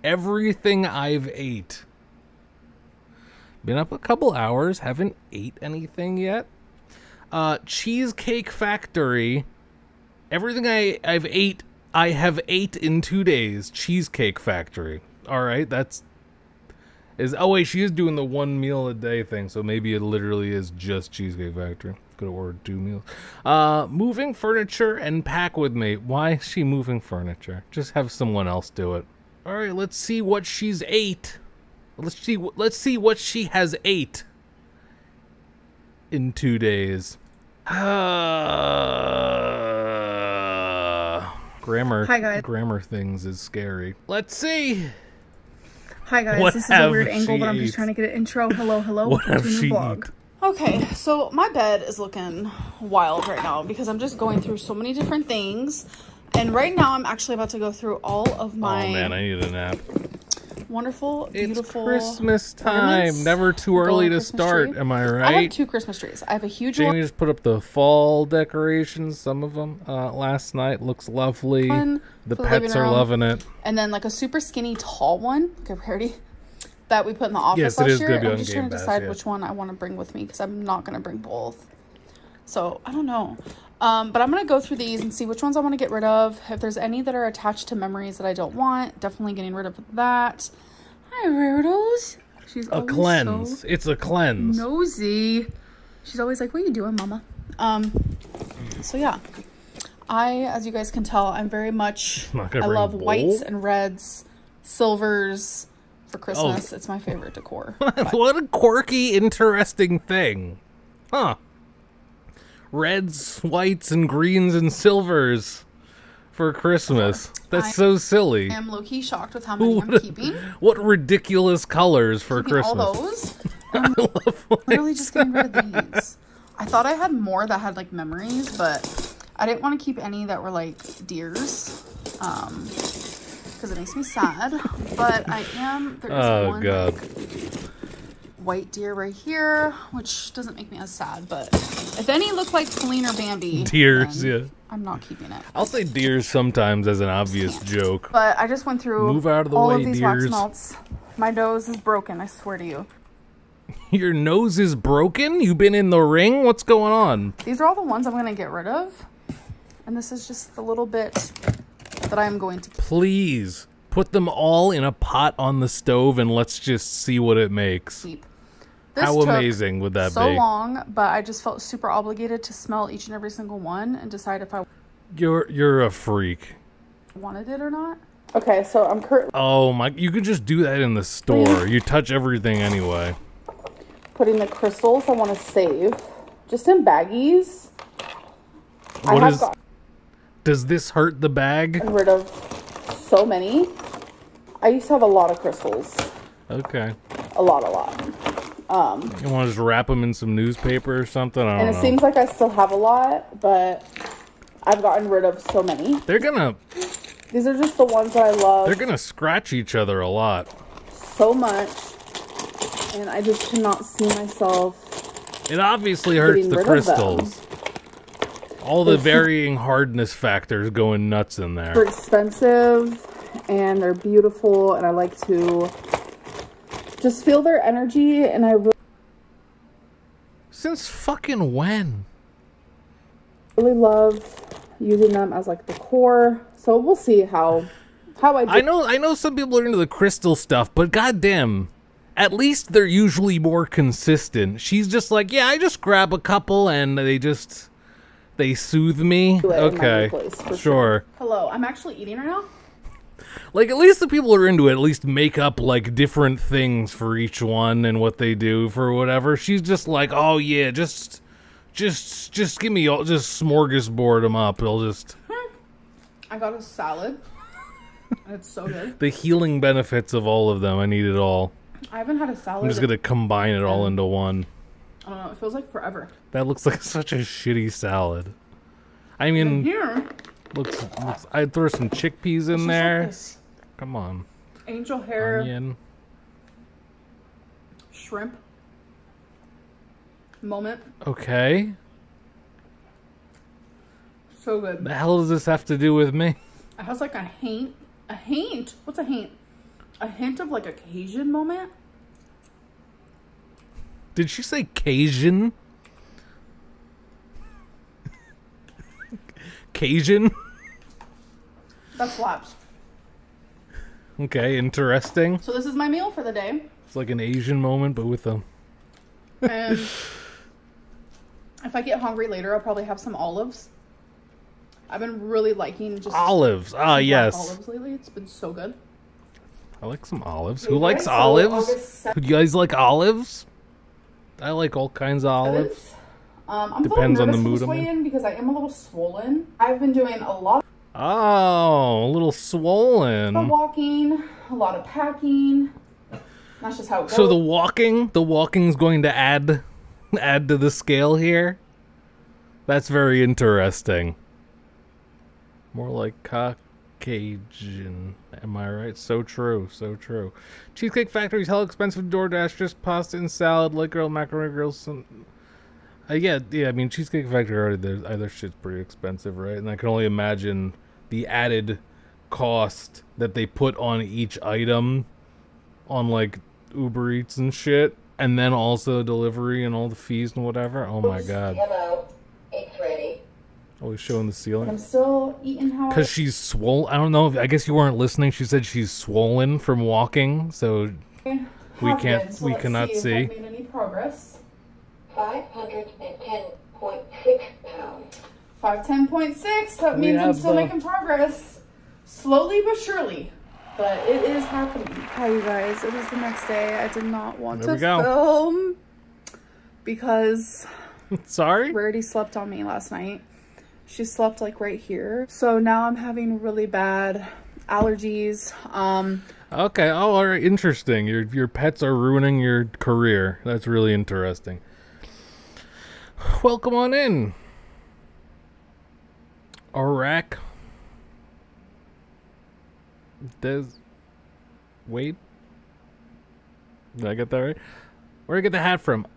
Everything I've ate. Been up a couple hours, haven't ate anything yet. Cheesecake Factory. Everything I've ate, I have ate in 2 days. Cheesecake Factory. Alright, that's... is. Oh wait, she is doing the 1 meal a day thing, so maybe it literally is just Cheesecake Factory. Could have ordered 2 meals. Moving furniture and pack with me. Why is she moving furniture? Just have someone else do it. All right, let's see what she's ate. Let's see what she has ate in 2 days. Grammar. Hi guys. Grammar things is scary. Let's see. Hi guys. What this is a weird angle, but I'm just trying to get an intro. Hello, hello. What have she vlog. Okay, so my bed is looking wild right now because I'm just going through so many different things. And right now, I'm actually about to go through all of my... Oh, man, I need a nap. wonderful, beautiful. It's Christmas time. Never too early to start. Am I right? I have two Christmas trees. I have a huge one. Jamie just put up the fall decorations, some of them, last night. Looks lovely. The pets are loving it. And then like a super skinny tall one, like a rarity, that we put in the office last year. I'm just trying to decide which one I want to bring with me because I'm not going to bring both. So I don't know. But I'm going to go through these and see which ones I want to get rid of. If there's any that are attached to memories that I don't want, definitely getting rid of that. Hi, Rudels. She's a cleanse. So it's a cleanse. Nosy. She's always like, what are you doing, Mama? So, yeah. As you guys can tell, I'm very much, I love whites and reds, silvers for Christmas. Oh. It's my favorite decor. What a quirky, interesting thing. Huh. Reds, whites, and greens and silvers for Christmas. That's so silly. I'm low-key shocked with how many I'm keeping. What ridiculous colors for Christmas. All those. I'm literally just getting rid of these. I thought I had more that had like memories, but I didn't want to keep any that were like deers. Because it makes me sad. But I am. There is one white deer right here, which doesn't make me as sad, but if any look like Colleen or Bambi deers, yeah, I'm not keeping it. I'll say deers sometimes as an obvious joke, but I just went through all of these wax melts. My nose is broken, I swear to you. Your nose is broken? You've been in the ring? What's going on? These are all the ones I'm going to get rid of, and this is just the little bit that I'm going to keep. Please put them all in a pot on the stove and let's just see what it makes. How amazing would that be? So long, but I just felt super obligated to smell each and every single one and decide if I you're a freak. Wanted it or not? Okay, so I'm currently you could just do that in the store. You touch everything anyway. Putting the crystals I want to save just in baggies. Does this hurt the bag? I'm rid of so many. I used to have a lot of crystals. Okay. A lot. You want to just wrap them in some newspaper or something? I don't know. It seems like I still have a lot, but I've gotten rid of so many. These are just the ones that I love. They're gonna scratch each other a lot. So much, and I just cannot see myself. It obviously hurts the crystals. All the varying hardness factors going nuts in there. They're expensive, and they're beautiful, and I like to just feel their energy, and I really really love using them as like decor. So we'll see how I do. I know some people are into the crystal stuff, but goddamn, at least they're usually more consistent. She's just like, yeah, I just grab a couple and they soothe me. Okay, sure. Hello, I'm actually eating right now. Like, at least the people who are into it at least make up, like, different things for each one and what they do for whatever. She's just like, oh, yeah, just give me all, just smorgasbord them up. It'll just... I got a salad. It's so good. The healing benefits of all of them. I need it all. I haven't had a salad. I'm just going to combine it all into one. I don't know. It feels like forever. That looks like such a shitty salad. I mean... Looks, I'd throw some chickpeas in there. Like come on. Angel hair. Onion. Shrimp. Moment. Okay. So good. The hell does this have to do with me? It has like a hint. A hint? What's a hint? A hint of like a Cajun moment? Did she say Cajun? Cajun? That slaps. Okay, interesting. So this is my meal for the day. It's like an Asian moment, but with them. And if I get hungry later, I'll probably have some olives. I've been really liking just olives. Ah, yes. Olives lately. It's been so good. I like some olives. Who likes olives? Do you guys like olives? I like all kinds of olives. I'm depends on the mood I'm in because I am a little swollen. I've been doing a lot. Oh, a little swollen. A lot of walking, a lot of packing. That's just how it goes. So the walking's going to add to the scale here. That's very interesting. More like cock Cajun. Am I right? So true, so true. Cheesecake Factory's hell expensive. DoorDash, just pasta and salad, light grill, macaroni grills, some... yeah, I mean, Cheesecake Factory already, their shit's pretty expensive, right? And I can only imagine the added cost that they put on each item on, like, Uber Eats and shit, and then also delivery and all the fees and whatever. Oh my god. It's ready. Always showing the ceiling. I'm still eating hard. Because she's swollen. I don't know. I guess you weren't listening. She said she's swollen from walking, so we can't. So we cannot see. If I've made any progress. 510.6 pounds. 510.6. That means I'm still making progress. Slowly but surely. But it is happening. Hi, you guys. It was the next day. I did not want to film because sorry, Rarity slept on me last night. She slept like right here. So now I'm having really bad allergies. Okay. Oh, all right. Interesting. Your pets are ruining your career. That's really interesting. Welcome on in, Iraq. Wait, did I get that right? Where'd I get the hat from?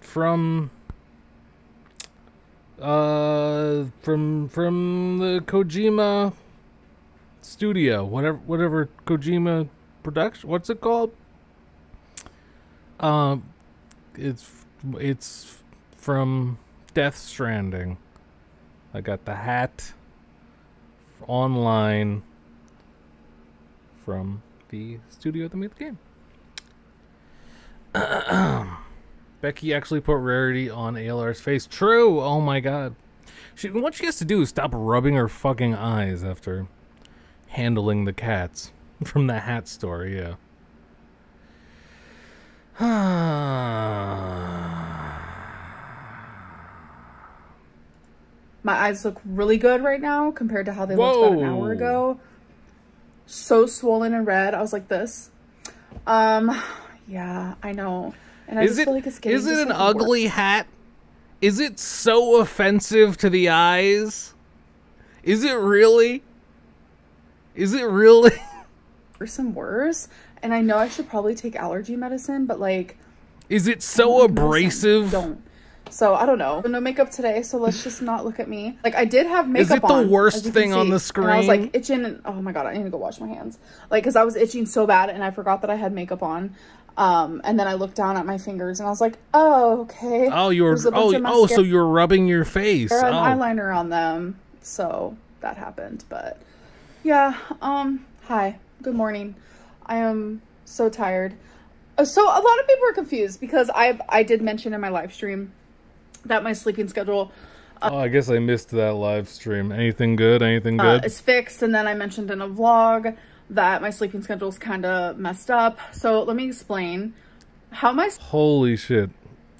From the Kojima studio, whatever Kojima production. What's it called? It's from Death Stranding. I got the hat online from the studio that made the game. Becky actually put Rarity on ALR's face. True! Oh my god. What she has to do is stop rubbing her fucking eyes after handling the cats from the hat store, yeah. My eyes look really good right now compared to how they looked about an hour ago. So swollen and red. I was like this. Yeah, I know. And I just feel like it's getting worse. Is it an ugly hat? Is it so offensive to the eyes? Is it really? Is it really? Worse and worse. And I know I should probably take allergy medicine, but like... Is it so abrasive? Don't. So, I don't know. No makeup today, so let's just not look at me. Like, I did have makeup on. Is it the worst thing on the screen? And I was, like, itching. And, oh, my God. I need to go wash my hands. Like, because I was itching so bad, and I forgot that I had makeup on. And then I looked down at my fingers, and I was like, oh, okay. Oh, you were, oh, so you were rubbing your face. I had eyeliner on them, so that happened. But, yeah. Hi. Good morning. I am so tired. So, a lot of people are confused, because I did mention in my live stream that my sleeping schedule oh, I guess I missed that live stream. Anything good? Anything good? It's fixed, and then I mentioned in a vlog that my sleeping schedule's kind of messed up. So let me explain how my holy shit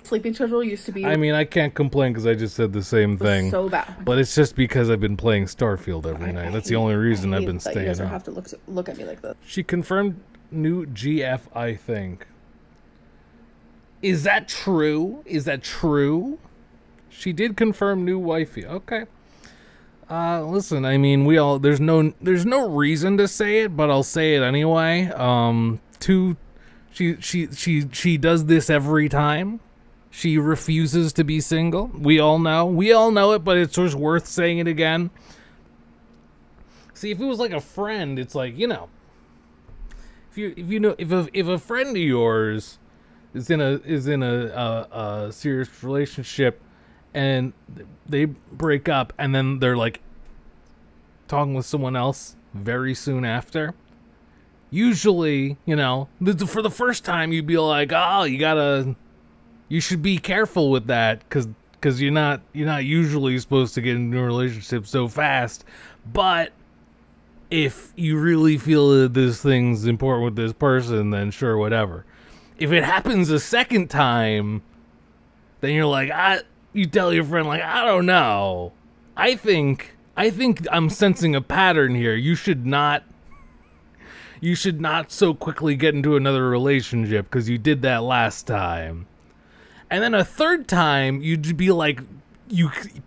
sleeping schedule used to be. I mean, I can't complain because I just said the same thing. So bad. But it's just because I've been playing Starfield every night. That's the only reason I've been staying up. You guys don't have to look at me like this. She confirmed new GF, I think. Is that true? Is that true? She did confirm new wifey. Okay. Listen, I mean, we all there's no reason to say it, but I'll say it anyway. She does this every time. She refuses to be single. We all know. We all know it, but it's just worth saying it again. See, if it was like a friend, it's like, you know. If a friend of yours is in a serious relationship and they break up, and then they're like talking with someone else very soon after. Usually, you know, for the first time, you'd be like, "Oh, you should be careful with that, because you're not usually supposed to get into a relationship so fast." But if you really feel that this thing's important with this person, then sure, whatever. If it happens a second time, then you're like, You tell your friend, like, I don't know. I think I'm sensing a pattern here. You should not so quickly get into another relationship because you did that last time. And then a third time, you'd be like,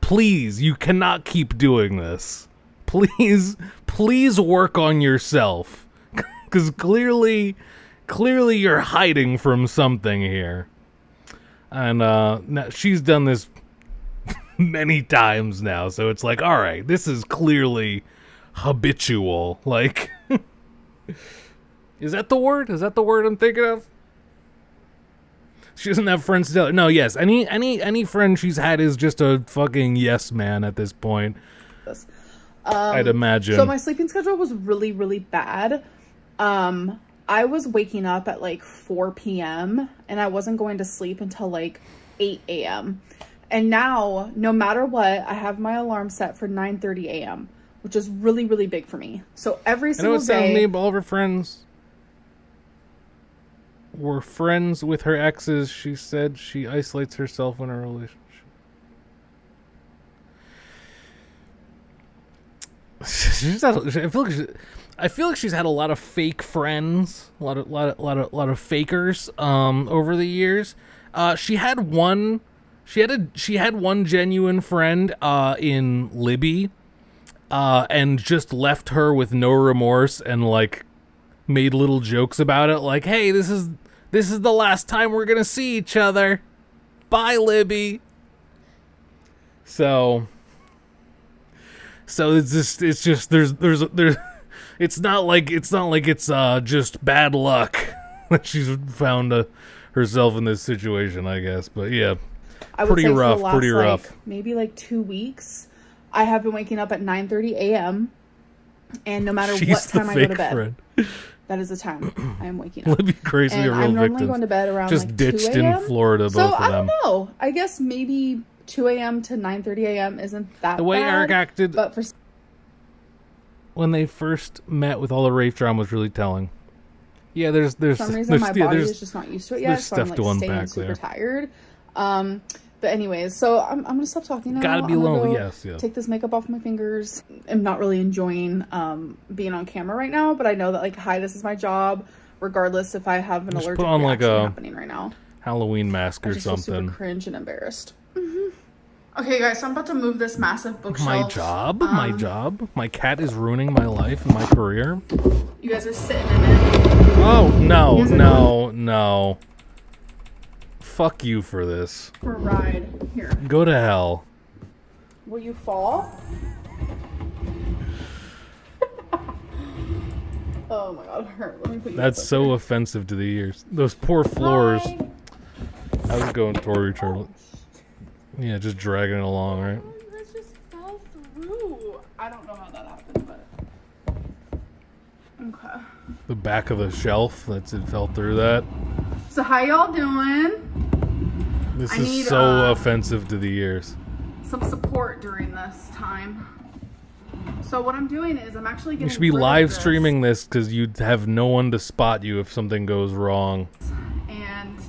please, you cannot keep doing this. Please work on yourself. Because clearly you're hiding from something here. And she's done this many times now, so it's like, all right, this is clearly habitual. Like, is that the word? Is that the word I'm thinking of? She doesn't have friends to tell her. No, yes. Any friend she's had is just a fucking yes man at this point. I'd imagine. So my sleeping schedule was really bad. I was waking up at like 4 p.m. and I wasn't going to sleep until like 8 a.m. And now, no matter what, I have my alarm set for 9:30 a.m., which is really big for me. So every single day... I know it sounds lame, but all of her friends were friends with her exes. She said she isolates herself in her relationship. I feel like she's had a lot of fake friends, a lot of fakers over the years. She had one genuine friend in Libby, and just left her with no remorse and like made little jokes about it, like, "Hey, this is the last time we're gonna see each other. Bye, Libby." So it's just there's it's not like it's just bad luck that she's found herself in this situation, I guess. But yeah, I would say rough, for the last, pretty rough. Like, maybe like 2 weeks, I have been waking up at 9:30 a.m. and no matter what time I go to bed, that is the time I am waking up. Libby Crazy, and I'm normally going to bed around just like ditched 2 in Florida. So both of them. I don't know. I guess maybe 2 a.m. to 9:30 a.m. isn't that the way bad, Eric acted. But for when they first met with all the rape drama was really telling. Yeah, there's for some reason my body is just not used to it yet. So I'm like staying super tired. But anyways, so I'm gonna stop talking now. Gotta be lonely, yes, yeah. Take this makeup off my fingers. I'm not really enjoying being on camera right now, but I know that like, hi, this is my job, regardless if I have an allergic reaction like happening right now. Halloween mask or something. I'm super cringe and embarrassed. Okay, guys, so I'm about to move this massive bookshelf. My job. My cat is ruining my life and my career. You guys are sitting in it. Oh, no. Fuck you for this. For a ride. Here. Go to hell. Will you fall? Oh, my God. Hurt. Let me put you That's so there. Offensive to the ears. Those poor floors. Hi. How's it going, Tory Turtle? Yeah, just dragging it along, right? Oh, that just fell through. I don't know how that happened, but okay. The back of the shelf, it fell through that. So how y'all doing? This is so offensive to the ears. Some support during this time. So what I'm doing is I'm actually getting. You should be live streaming this because you'd have no one to spot you if something goes wrong. And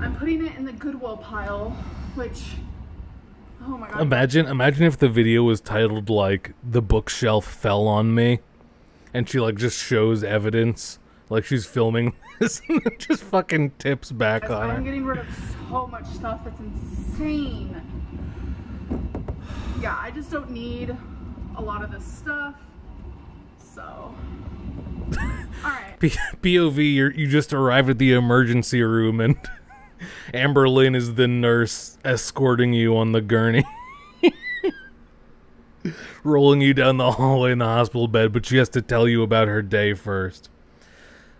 I'm putting it in the Goodwill pile. Which, oh my God. Imagine if the video was titled like "The Bookshelf Fell on Me," and she like just shows evidence, like she's filming this, and it just fucking tips back on her. I'm getting rid of so much stuff. It's insane. Yeah, I just don't need a lot of this stuff. So, all right. POV, you just arrived at the emergency room and. Amber Lynn is the nurse escorting you on the gurney, rolling you down the hallway in the hospital bed, but she has to tell you about her day first.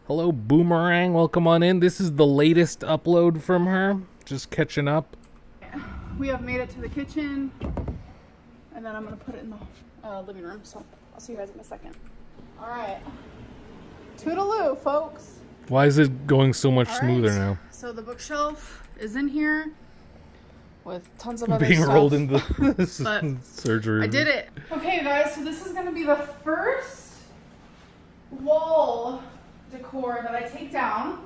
Hello, Boomerang. Welcome on in. This is the latest upload from her. Just catching up. We have made it to the kitchen, and then I'm going to put it in the living room, so I'll see you guys in a second. All right. Toodaloo, folks. Why is it going so much smoother now? So the bookshelf is in here with tons of other stuff. Being rolled into the surgery. I did it. Okay, guys, so this is going to be the first wall decor that I take down.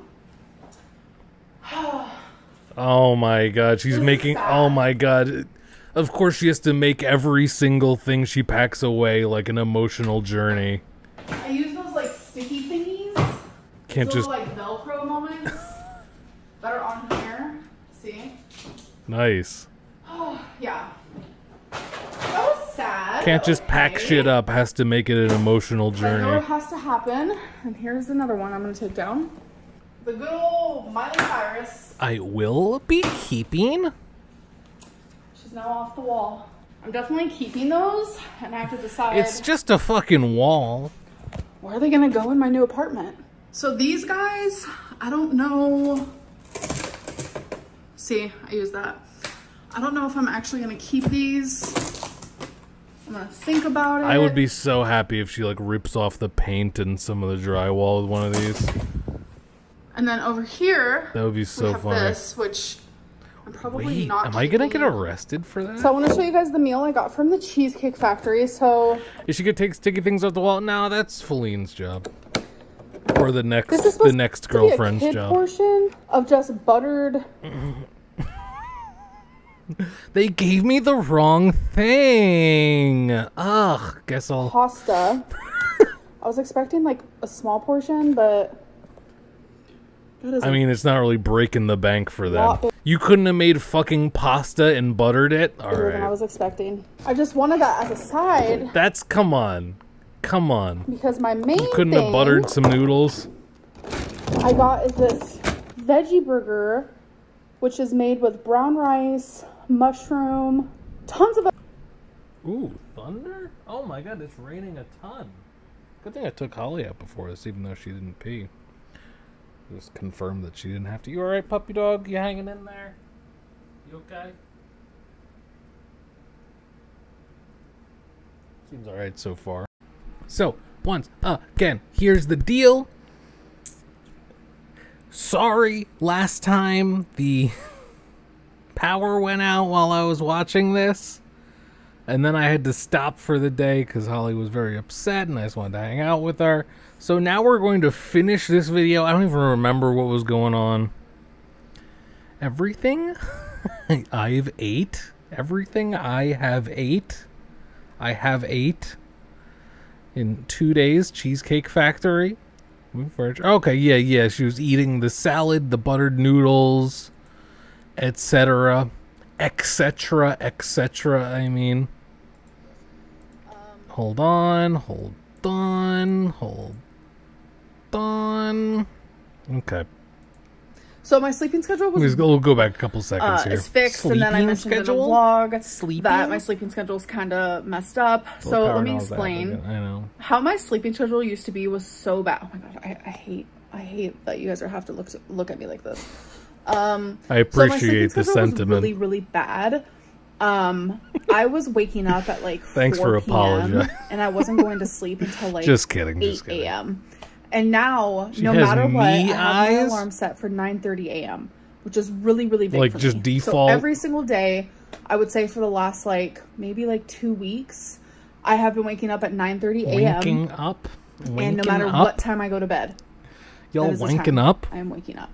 Oh my God, she's making, oh my God. Of course she has to make every single thing she packs away like an emotional journey. I use those like sticky things. Can't just like Velcro moments that are on here. See? Nice. Oh yeah. That was sad. Can't just pack shit up. Has to make it an emotional journey. I know it has to happen. And here's another one I'm going to take down. The good old Miley Cyrus. I will be keeping. She's now off the wall. I'm definitely keeping those, and I have to decide. It's just a fucking wall. Where are they going to go in my new apartment? So these guys, I don't know. See, I used that. I don't know if I'm actually going to keep these. I'm going to think about it. I would be so happy if she like rips off the paint and some of the drywall with one of these. And then over here, that would be so funny. This, which I'm probably not. Am I gonna get arrested for that? So I want to show you guys the meal I got from the Cheesecake Factory. So is she gonna take sticky things off the wall? No, that's Feline's job, or the next girlfriend's job. This is supposed to be a kid portion of just buttered. They gave me the wrong thing. Ugh, guess I'll pasta. I was expecting like a small portion, but. I mean, it's not really breaking the bank for them. You couldn't have made fucking pasta and buttered it? All right. I was expecting. I just wanted that as a side. That's, come on. Come on. Because my main thing. You couldn't have buttered some noodles? I got is this veggie burger, which is made with brown rice, mushroom, tons of... Ooh, thunder? Oh my god, it's raining a ton. Good thing I took Holly out before this, even though she didn't pee. Just confirm that she didn't have to. You alright, puppy dog? You hanging in there? You okay? Seems alright so far. So, once again, here's the deal. Sorry, last time the power went out while I was watching this. And then I had to stop for the day because Holly was very upset and I just wanted to hang out with her. So now we're going to finish this video. I don't even remember what was going on. Everything I've ate. Everything I have ate. I have ate. In 2 days, Cheesecake Factory. Okay, yeah, yeah. She was eating the salad, the buttered noodles, etc. etc. etc. I mean. Hold on. Hold on. Hold on. Okay. So my sleeping schedule was... We'll go back a couple seconds here. It's fixed, sleeping and then I mentioned schedule? In the vlog that my sleeping schedule is kind of messed up. So let me explain. I know. How my sleeping schedule used to be was so bad. Oh my gosh, I hate that you guys have to look at me like this. I appreciate so my the sentiment. Was really, really bad. I was waking up at like thanks 4 for apologizing, and I wasn't going to sleep until like just kidding, 8 a.m. And now, she no matter what, I have my alarm set for 9:30 a.m., which is really, really big. Like for just me. Default. So every single day, I would say for the last like maybe like 2 weeks, I have been waking up at 9:30 a.m. Waking up, and no matter what time I go to bed, y'all wanking up. I'm waking up.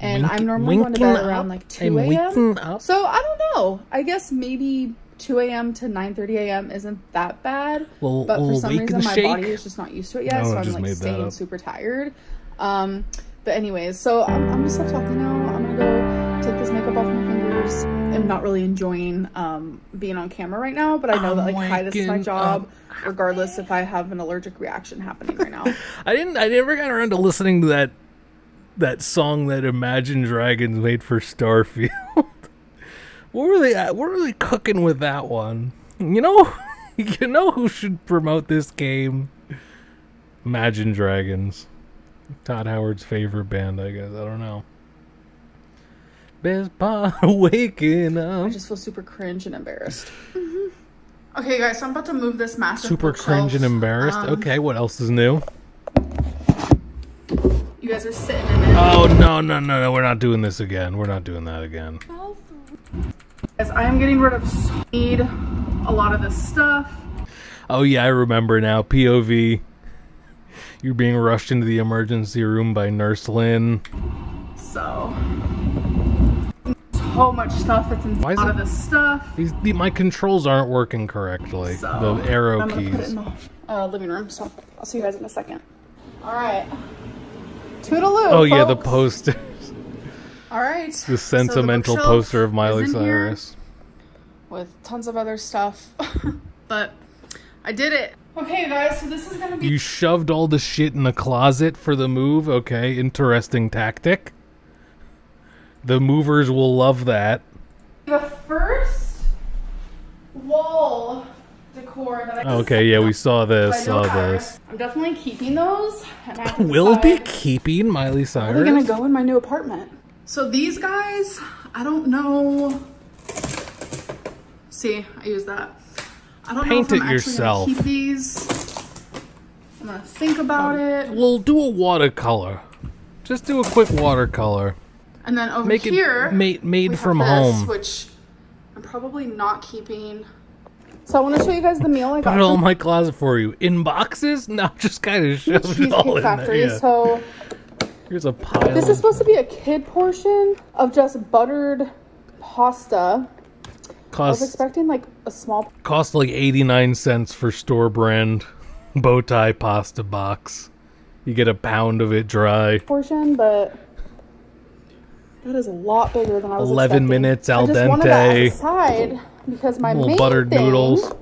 And I'm normally going to bed around like 2 a.m. So I don't know. I guess maybe 2 a.m. to 9:30 a.m. isn't that bad. Well, but for some reason, my body is just not used to it yet. So I'm like staying super tired. But anyways, so I'm going to stop talking now. I'm going to go take this makeup off my fingers. I'm not really enjoying being on camera right now, but I know that like, hi, this is my job, regardless if I have an allergic reaction happening right now. I never got around to listening to that song that Imagine Dragons made for Starfield. We're really cooking with that one. You know who should promote this game? Imagine Dragons. Todd Howard's favorite band, I guess. I don't know. Best part of waking up. I just feel super cringe and embarrassed. Mm-hmm. Okay, guys, so I'm about to move this massive super cringe shelf. And embarrassed. Okay, what else is new? You guys are sitting in it. Oh, no, no, no, no. We're not doing this again. We're not doing that again. Guys, I am getting rid of a lot of this stuff. Oh, yeah, I remember now. POV. You're being rushed into the emergency room by Nurse Lynn. So. So much stuff that's in a lot of this stuff. My controls aren't working correctly. So, the arrow I'm keys. Put it in the living room, so I'll see you guys in a second. All right. Toodaloo, oh folks. Yeah, the posters. All right. The sentimental poster of Miley Cyrus. With tons of other stuff. but I did it. Okay guys, so this is gonna be— You shoved all the shit in the closet for the move? Okay, interesting tactic. The movers will love that. The first wall decor that I— Okay, yeah, we saw this, I'm definitely keeping those. We'll be keeping Miley Cyrus. They're gonna go in my new apartment. So these guys, I don't know. See, I used that. I don't know if I'm actually gonna keep these. I'm gonna think about it. We'll do a watercolor. Just do a quick watercolor. And then over here, made from home, which I'm probably not keeping. So I want to show you guys the meal I got. Put it all in my closet for you. In boxes? No, just kind of shoved it all in there. Yeah. So here's a pile. This is supposed to be a kid portion of just buttered pasta. Cost, I was expecting like a small. Cost like 89 cents for store brand bow tie pasta box. You get a pound of it dry. Portion, but. That is a lot bigger than I was expecting. 11 minutes al dente. I just wanted that outside because my little main buttered thing, noodles.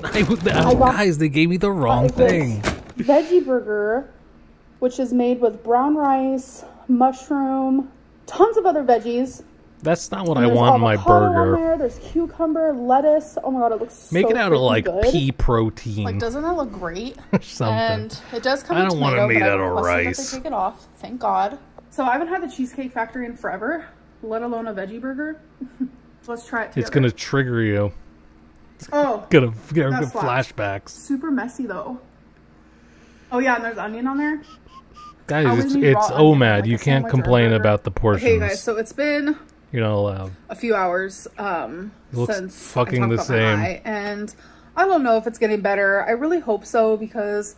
Guys, they gave me the wrong thing. Veggie burger, which is made with brown rice, mushroom, tons of other veggies. That's not what I want in my burger. On there. There's cucumber, lettuce. Oh my god, it looks so good. Make it out of like pea protein. Like, doesn't that look great? Something. And it does come with tomato, but I don't want to made out of rice. They take it off. Thank God. So I haven't had the Cheesecake Factory in forever, let alone a veggie burger. Let's try it together. It's gonna trigger you. It's gonna get flashbacks. Super messy though. Oh yeah, and there's onion on there. Guys, it's OMAD. Like, you can't complain about the portions. Okay, guys. So it's been a few hours since fucking I talked about my eye, and I don't know if it's getting better. I really hope so because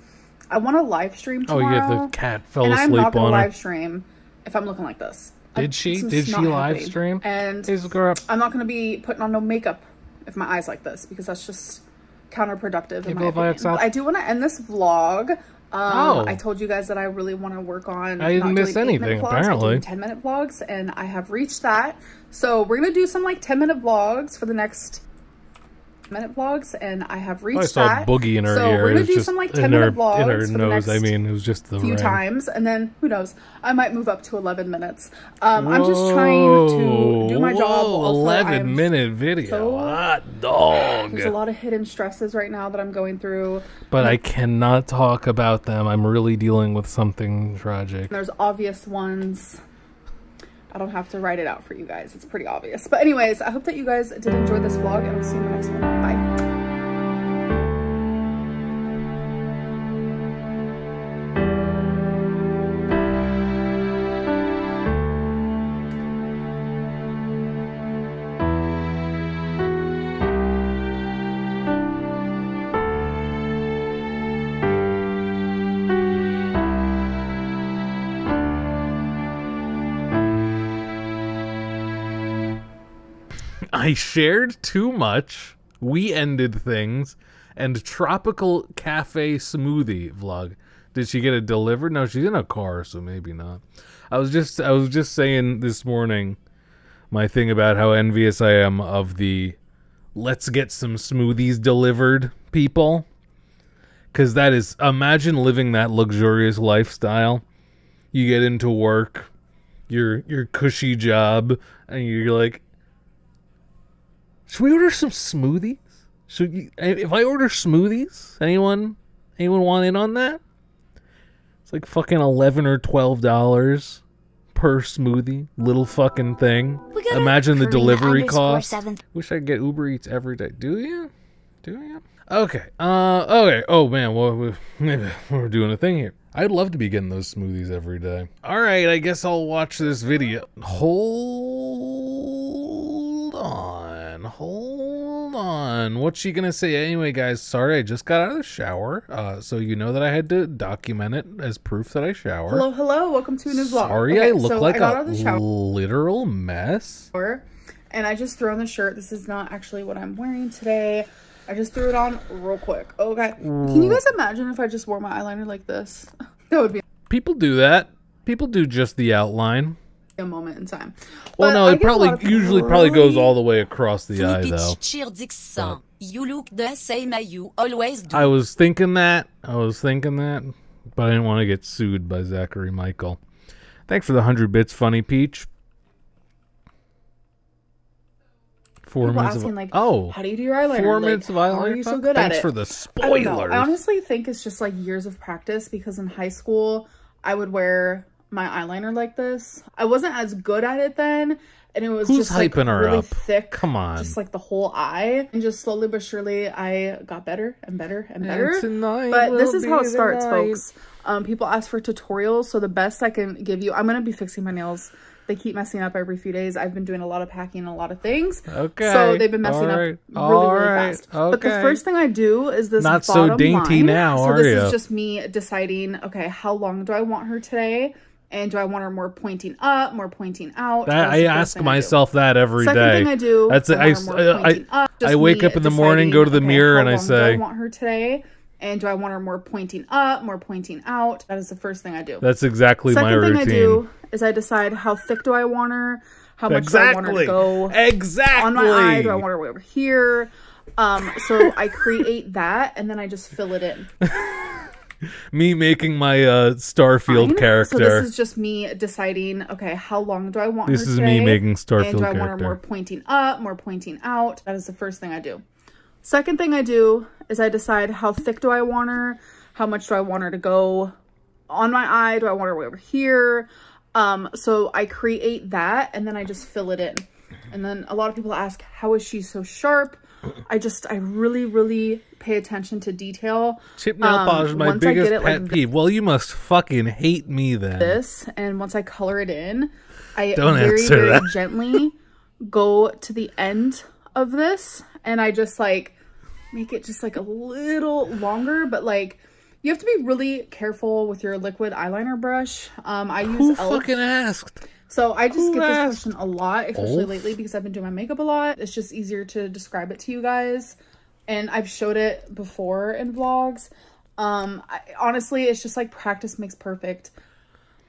I want to live stream tomorrow. Oh yeah, the cat fell asleep on her. And I'm not gonna live stream. If I'm looking like this. Did she live stream? And I'm not going to be putting on no makeup if my eyes like this, because that's just counterproductive in my opinion. I do want to end this vlog. I told you guys that I really want to work on— I didn't miss anything apparently. 10-minute vlogs, and I have reached that. So we're going to do some like 10-minute vlogs for the next I saw boogie in her ear. So we're gonna do some like 10-minute vlogs in her nose. I mean, it was just the few times, and then who knows? I might move up to 11 minutes. I'm just trying to do my job. 11-minute video. Hot dog. There's a lot of hidden stresses right now that I'm going through, but I cannot talk about them. I'm really dealing with something tragic. There's obvious ones. I don't have to write it out for you guys. It's pretty obvious. But anyways, I hope that you guys did enjoy this vlog, and I'll see you in the next one. Bye. I shared too much, we ended things, and Tropical Cafe Smoothie vlog. Did she get it delivered? No, she's in a car, so maybe not. I was just saying this morning my thing about how envious I am of the "let's get some smoothies delivered" people. 'Cause that is— imagine living that luxurious lifestyle. You get into work, your cushy job, and you're like, should we order some smoothies? Should you— if I order smoothies, anyone want in on that? It's like fucking $11 or $12 per smoothie, little fucking thing. Imagine the delivery cost. Wish I could get Uber Eats every day. Do you? Do you? Okay. Okay. Oh man. Well, we're doing a thing here. I'd love to be getting those smoothies every day. All right. I guess I'll watch this video. Hold on. Hold on. What's she gonna say? Anyway, guys, sorry, I just got out of the shower, so you know that I had to document it as proof that I showered. Hello, hello, welcome to a new vlog. Sorry, okay, I look like a literal mess. And I just threw on the shirt. This is not actually what I'm wearing today. I just threw it on real quick. Okay, can you guys imagine if I just wore my eyeliner like this? That would be— people do that. People do just the outline. a moment in time. Well, but no, it probably usually probably goes all the way across the eye, though. You look the same as you always do. I was thinking that, but I didn't want to get sued by Zachary Michael. Thanks for the 100 bits, Funny Peach. 4 minutes asking, of like, oh, how do you do your eyeliner? 4 minutes like, of eyeliner. How are you so good at it? Thanks for the spoilers. I honestly think it's just like years of practice, because in high school I would wear my eyeliner like this. I wasn't as good at it then, and it was just like really thick. Come on, just like the whole eye, and just slowly but surely I got better and better and better. But this is how it starts, folks. People ask for tutorials, so the best I can give you. I'm gonna be fixing my nails. They keep messing up every few days. I've been doing a lot of packing and a lot of things. Okay. So they've been messing up really fast. Okay. But the first thing I do is this bottom line. Not so dainty now, are you? So this is just me deciding, okay, how long do I want her today? And do I want her more pointing up, more pointing out? That, I ask myself that every day. Second thing I do, I wake up in the morning, go to the mirror, and I say, how long do I want her today? And do I want her more pointing up, more pointing out? That is the first thing I do. That's exactly my routine. Second thing I do is I decide how thick do I want her, how much do I want her to go on my eye, do I want her way over here? So I create that, and then I just fill it in. Me making my Starfield character. So this is just me deciding, okay, how long do I want her today? This is me making Starfield character. And do I want her more pointing up, more pointing out? That is the first thing I do. Second thing I do is I decide how thick do I want her, how much do I want her to go on my eye, do I want her way over here? So I create that, and then I just fill it in. And then a lot of people ask, how is she so sharp? I really, really pay attention to detail. Chip nail polish is my biggest pet peeve. Well, you must fucking hate me then. And once I color it in, I very gently go to the end of this, and I just like make it just like a little longer, but like you have to be really careful with your liquid eyeliner brush. I use Elf. Who fucking asked? So I just get this question a lot, especially lately, because I've been doing my makeup a lot. It's just easier to describe it to you guys, and I've showed it before in vlogs. Honestly, it's just like practice makes perfect.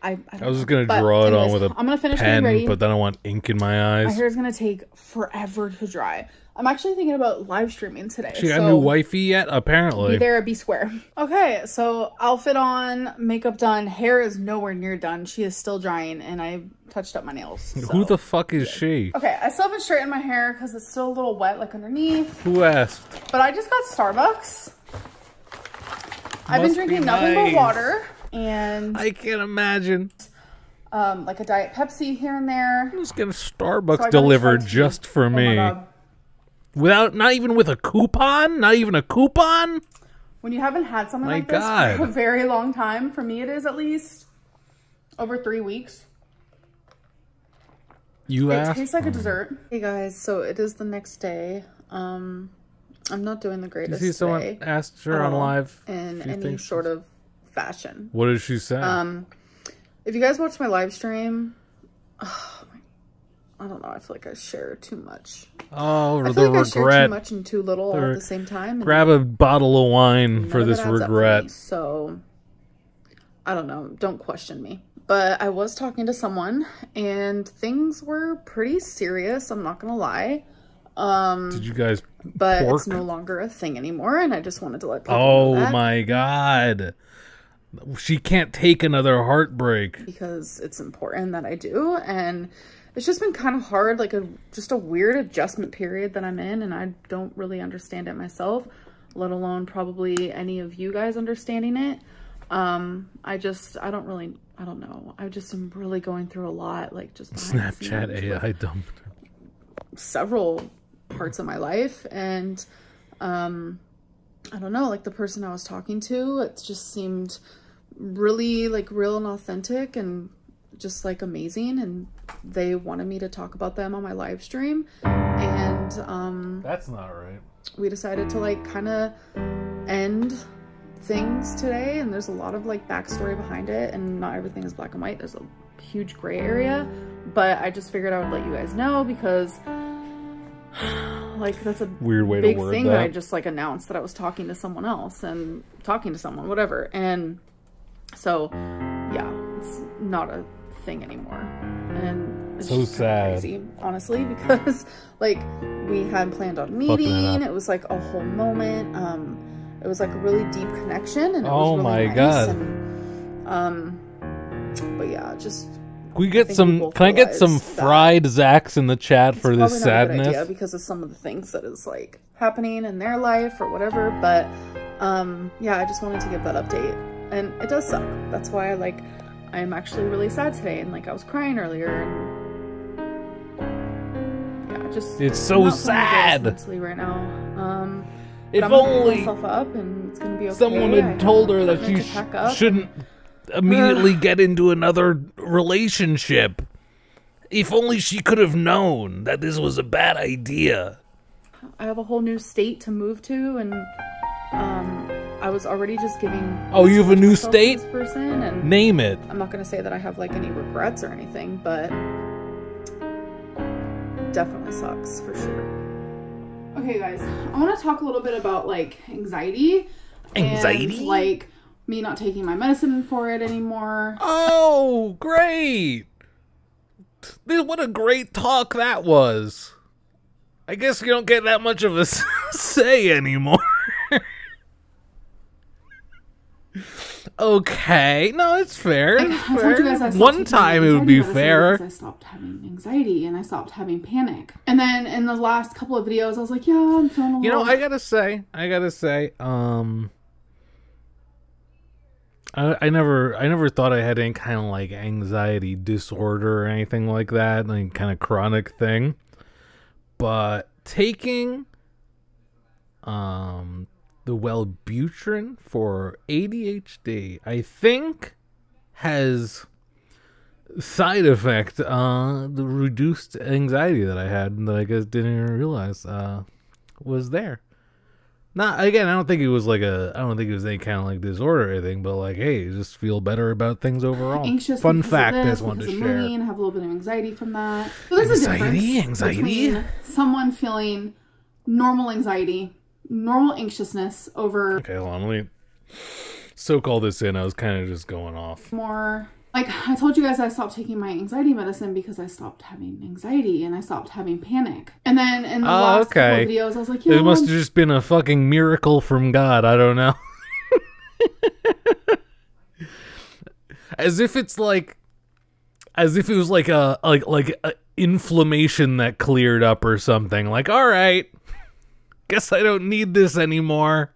I was just gonna draw it on with a pen, but then I want ink in my eyes. My hair is gonna take forever to dry. I'm actually thinking about live streaming today. She got a new wifey yet? Apparently. Be there, be square. Okay, so outfit on, makeup done, hair is nowhere near done. She is still drying, and I touched up my nails. So. Who the fuck is she? Okay, I still haven't straightened my hair because it's still a little wet, like underneath. Who asked? But I just got Starbucks. I've been drinking nothing but water. And I can't imagine. Like a Diet Pepsi here and there. I'm just getting Starbucks delivered just for me. My God. Without, not even with a coupon? Not even a coupon? When you haven't had something like this for a very long time, for me it is at least over 3 weeks. You asked? It tastes like a dessert. Hey guys, so it is the next day. I'm not doing the greatest today. Someone asked her on live in any sort of fashion. What did she say? If you guys watch my live stream, I don't know. I feel like I share too much. Oh, I feel like regret. I share too much and too little all at the same time. Grab a bottle of wine for this regret. So, I don't know. Don't question me. But I was talking to someone, and things were pretty serious. I'm not going to lie. Did you guys But pork? It's no longer a thing anymore, and I just wanted to let people know that. Oh, my God. She can't take another heartbreak. Because it's important that I do, and it's just been kind of hard, like just a weird adjustment period that I'm in, and I don't really understand it myself, let alone probably any of you guys understanding it. I don't know. I just am really going through a lot, like just Snapchat AI dumped several parts of my life, and I don't know, like the person I was talking to, it just seemed really like real and authentic and just like amazing, and they wanted me to talk about them on my live stream, and that's not right. We decided to like kind of end things today, and there's a lot of like backstory behind it, and not everything is black and white. There's a huge gray area, but I just figured I would let you guys know, because like that's a weird way to word that. I just like announced that I was talking to someone else and talking to someone, whatever, and so yeah, it's not a thing anymore. And It's so sad. Crazy, honestly, because like we had planned on meeting. It was like a whole moment. It was like a really deep connection, and it was really nice. God. And, but yeah, just can I get some fried Zacks in the chat for this sadness? Idea because of some of the things that is like happening in their life or whatever. But yeah, I just wanted to give that update, and it does suck. That's why I'm actually really sad today, and like I was crying earlier. And yeah, just it's so sad mentally right now. If only myself up, and it's gonna be okay. Someone had told her that she shouldn't immediately get into another relationship. If only she could have known that this was a bad idea. I have a whole new state to move to, and I was already just giving. Oh, you have a new state? Person, and name it. I'm not gonna say that I have like any regrets or anything, but definitely sucks for sure. Okay, guys, I want to talk a little bit about like anxiety. Anxiety, and, like me not taking my medicine for it anymore. Oh, great! What a great talk that was. I guess you don't get that much of a say anymore. Okay, no, it's fair. It's fair. One time it would be fair. I stopped having anxiety and I stopped having panic, and then in the last couple of videos, I was like, "Yeah, I'm feeling a little." You know, I gotta say, I never thought I had any kind of like anxiety disorder or anything like that, like kind of chronic thing. But taking, the Wellbutrin for ADHD, I think, has side effect the reduced anxiety that I had, and that I guess didn't even realize was there. Not again. I don't think it was like a. I don't think it was any kind of like disorder or anything. But like, hey, you just feel better about things overall. Anxious. Fun fact, I just wanted to share. And have a little bit of anxiety from that. So there's a difference between someone feeling normal anxiety. Normal anxiousness over... Okay, hold on. Let me soak all this in. I was kind of just going off. More... Like, I told you guys I stopped taking my anxiety medicine because I stopped having anxiety and I stopped having panic. And then in the last couple videos, I was like, you know, it must have just been a fucking miracle from God. I don't know. As if it's like... As if it was like a... Like a inflammation that cleared up or something. Like, all right... Guess I don't need this anymore.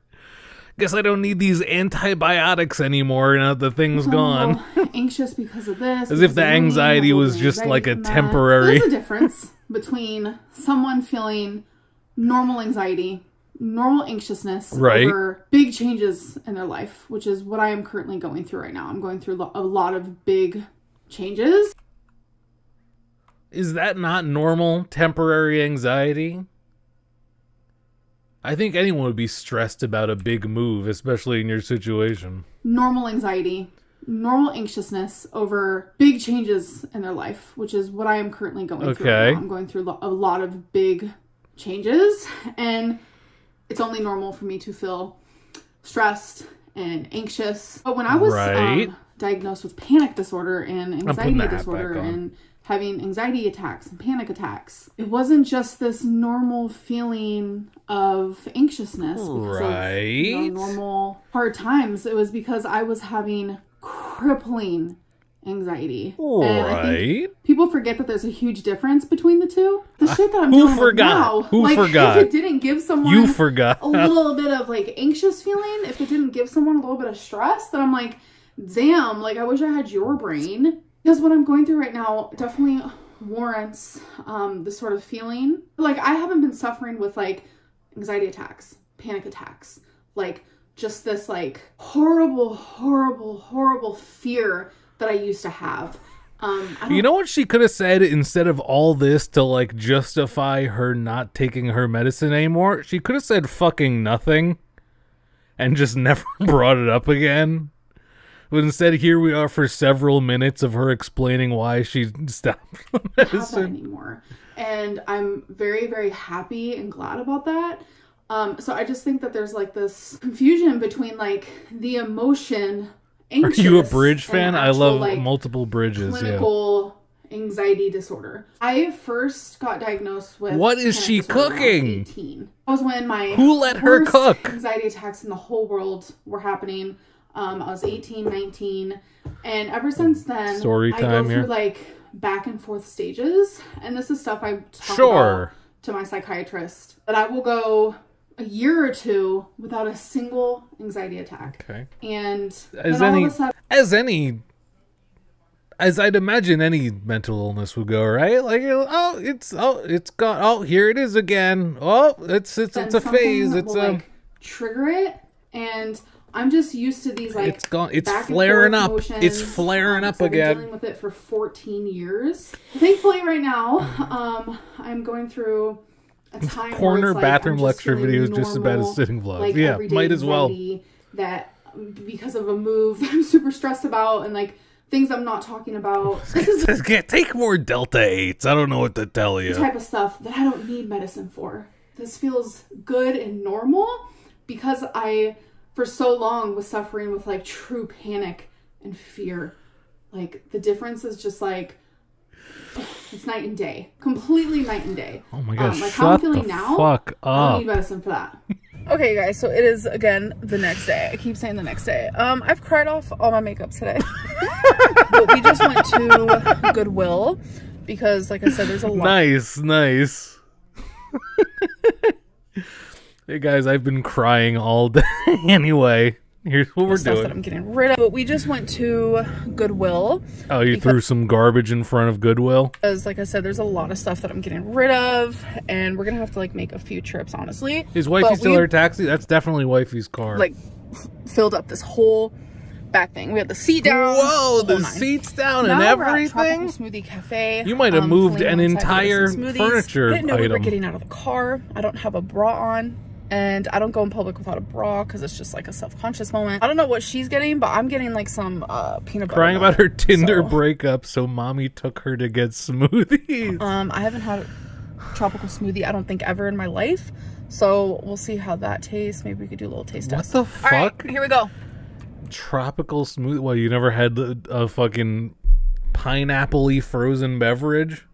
Guess I don't need these antibiotics anymore. Now the thing's gone. Anxious because of this. As if the anxiety was just like a temporary. There's a difference between someone feeling normal anxiety, normal anxiousness, right, over big changes in their life, which is what I am currently going through right now. I'm going through a lot of big changes. Is that not normal temporary anxiety? I think anyone would be stressed about a big move, especially in your situation. Normal anxiety, normal anxiousness over big changes in their life, which is what I am currently going through. Right now. I'm going through a lot of big changes, and it's only normal for me to feel stressed and anxious. But when I was diagnosed with panic disorder and anxiety disorder and having anxiety attacks and panic attacks, it wasn't just this normal feeling of anxiousness because of, you know, normal hard times. It was because I was having crippling anxiety. And I think people forget that there's a huge difference between the two. The shit that I'm doing now, if it didn't give someone a little bit of like anxious feeling, if it didn't give someone a little bit of stress, then I'm like, damn, like I wish I had your brain. Because what I'm going through right now definitely warrants this sort of feeling. Like, I haven't been suffering with, like, anxiety attacks, panic attacks. Like, just this, like, horrible, horrible, horrible fear that I used to have. You know what she could have said instead of all this to, like, justify her not taking her medicine anymore? She could have said fucking nothing and just never brought it up again. But instead, here we are for several minutes of her explaining why she stopped the medicine. I don't have that anymore. And I'm very, very happy and glad about that. So I just think that there's like this confusion between like the emotion. Anxious. Are you a Bridge fan? I love like, multiple Bridges. Clinical anxiety disorder. I first got diagnosed with what is she cooking? That was when my who let her cook anxiety attacks in the whole world were happening. I was 18, 19, and ever since then, I go through like back and forth stages. And this is stuff I talk about to my psychiatrist. But I will go a year or two without a single anxiety attack. Okay. And as I'd imagine any mental illness would go, right? Like, it's gone. Oh, here it is again. Oh, it's a phase. It's like trigger it, and I'm just used to these like it's gone. It's flaring up. Emotions. It's flaring up again. I've been dealing with it for 14 years. Thankfully, right now, I'm going through a time corner bathroom lecture video is just as bad as sitting vlogs. Like, yeah, might as well. That because of a move I'm super stressed about and like things I'm not talking about. This is take more Delta 8s. I don't know what to tell you. The type of stuff that I don't need medicine for. This feels good and normal because I. For so long was suffering with like true panic and fear. Like the difference is just like, it's night and day. Completely night and day. Oh my gosh, like shut how I'm feeling now, fuck up. I don't need medicine for that. Okay guys, so it is again the next day. I keep saying the next day. I've cried off all my makeup today. But we just went to Goodwill because like I said, there's a lot. Nice, nice. Hey guys, I've been crying all day. Anyway, here's what we're doing. That I'm getting rid of. But we just went to Goodwill. Oh, you threw some garbage in front of Goodwill? Because, like I said, there's a lot of stuff that I'm getting rid of, and we're gonna have to like make a few trips, honestly. Is wifey still her taxi? That's definitely wifey's car. Like, filled up this whole back thing. We had the seat down. Whoa, the seats down and everything. We're at Tropical Smoothie Cafe. You might have moved an entire furniture item. I didn't know we were getting out of the car. I don't have a bra on. And I don't go in public without a bra because it's just like a self-conscious moment. I don't know what she's getting, but I'm getting like some peanut butter. Crying about her Tinder breakup, so mommy took her to get smoothies. I haven't had a tropical smoothie, I don't think, ever in my life. So we'll see how that tastes. Maybe we could do a little taste test. What the fuck? All right, here we go. Tropical smoothie? Well, you never had a fucking pineapple-y frozen beverage?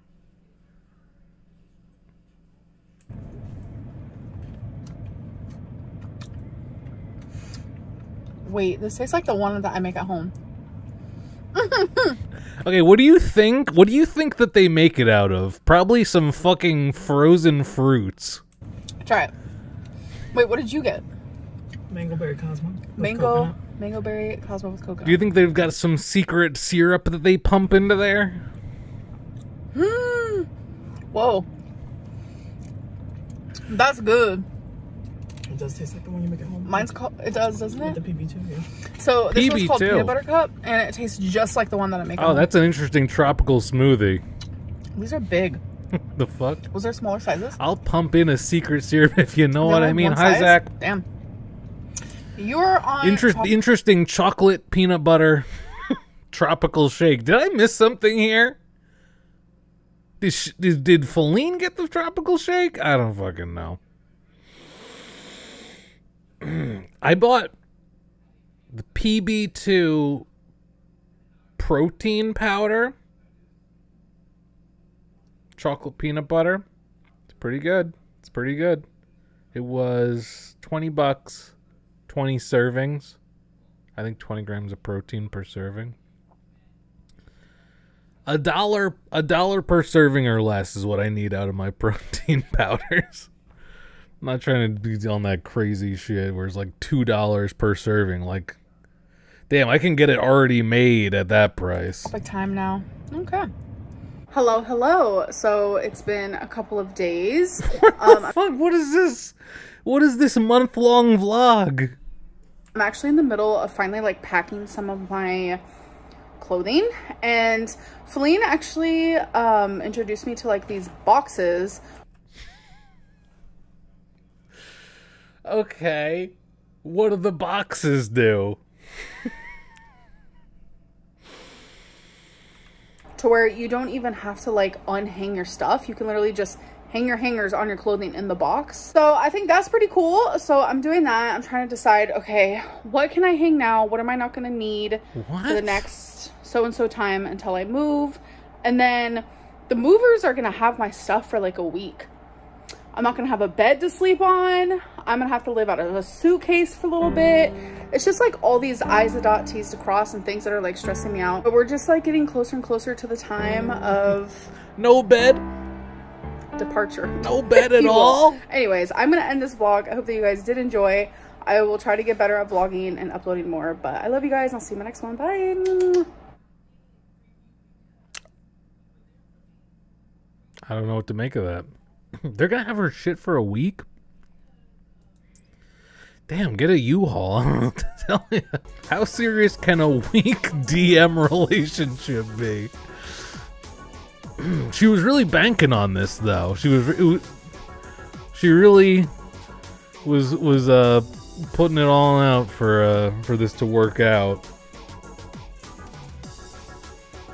Wait, this tastes like the one that I make at home. Okay, what do you think? What do you think that they make it out of? Probably some fucking frozen fruits. Try it. Wait, what did you get? Mango berry Cosmo. Mango berry Cosmo with coconut. Do you think they've got some secret syrup that they pump into there? Hmm. Whoa. That's good. It does taste like the one you make at home. Mine's called, it does, doesn't it? The PB2, yeah. So this one's called Peanut Butter Cup, and it tastes just like the one that I make at home. Oh, that's an interesting tropical smoothie. These are big. The fuck? Was there smaller sizes? I'll pump in a secret syrup if you know what I mean. Hi, Zach. Damn. You're on... Interesting chocolate peanut butter tropical shake. Did I miss something here? Did Feline get the tropical shake? I don't fucking know. I bought the PB2 protein powder, chocolate peanut butter. It's pretty good. It's pretty good. It was $20, 20 servings. I think 20 grams of protein per serving. A dollar per serving or less is what I need out of my protein powders. I'm not trying to be on that crazy shit where it's like $2 per serving. Like, damn, I can get it already made at that price. It's like time now. Okay. Hello, hello. So it's been a couple of days. What the fuck? What is this? What is this month-long vlog? I'm actually in the middle of finally like packing some of my clothing, and Feline actually introduced me to like these boxes. Okay, what do the boxes do? To where you don't even have to like unhang your stuff. You can literally just hang your hangers on your clothing in the box. So I think that's pretty cool. So I'm doing that. I'm trying to decide, okay, what can I hang now? What am I not gonna need for the next so-and-so time until I move? And then the movers are gonna have my stuff for like a week. I'm not gonna have a bed to sleep on. I'm gonna have to live out of a suitcase for a little bit. It's just like all these I's to dot, T's to cross and things that are like stressing me out. But we're just like getting closer and closer to the time of no bed departure. No bed at all. Anyways, I'm gonna end this vlog. I hope that you guys did enjoy. I will try to get better at vlogging and uploading more, but I love you guys. I'll see you in my next one. Bye. I don't know what to make of that. They're gonna have her shit for a week? Damn, get a U-Haul. I don't know what to tell you. How serious can a weak DM relationship be? She was really banking on this, though. She really was putting it all out for this to work out.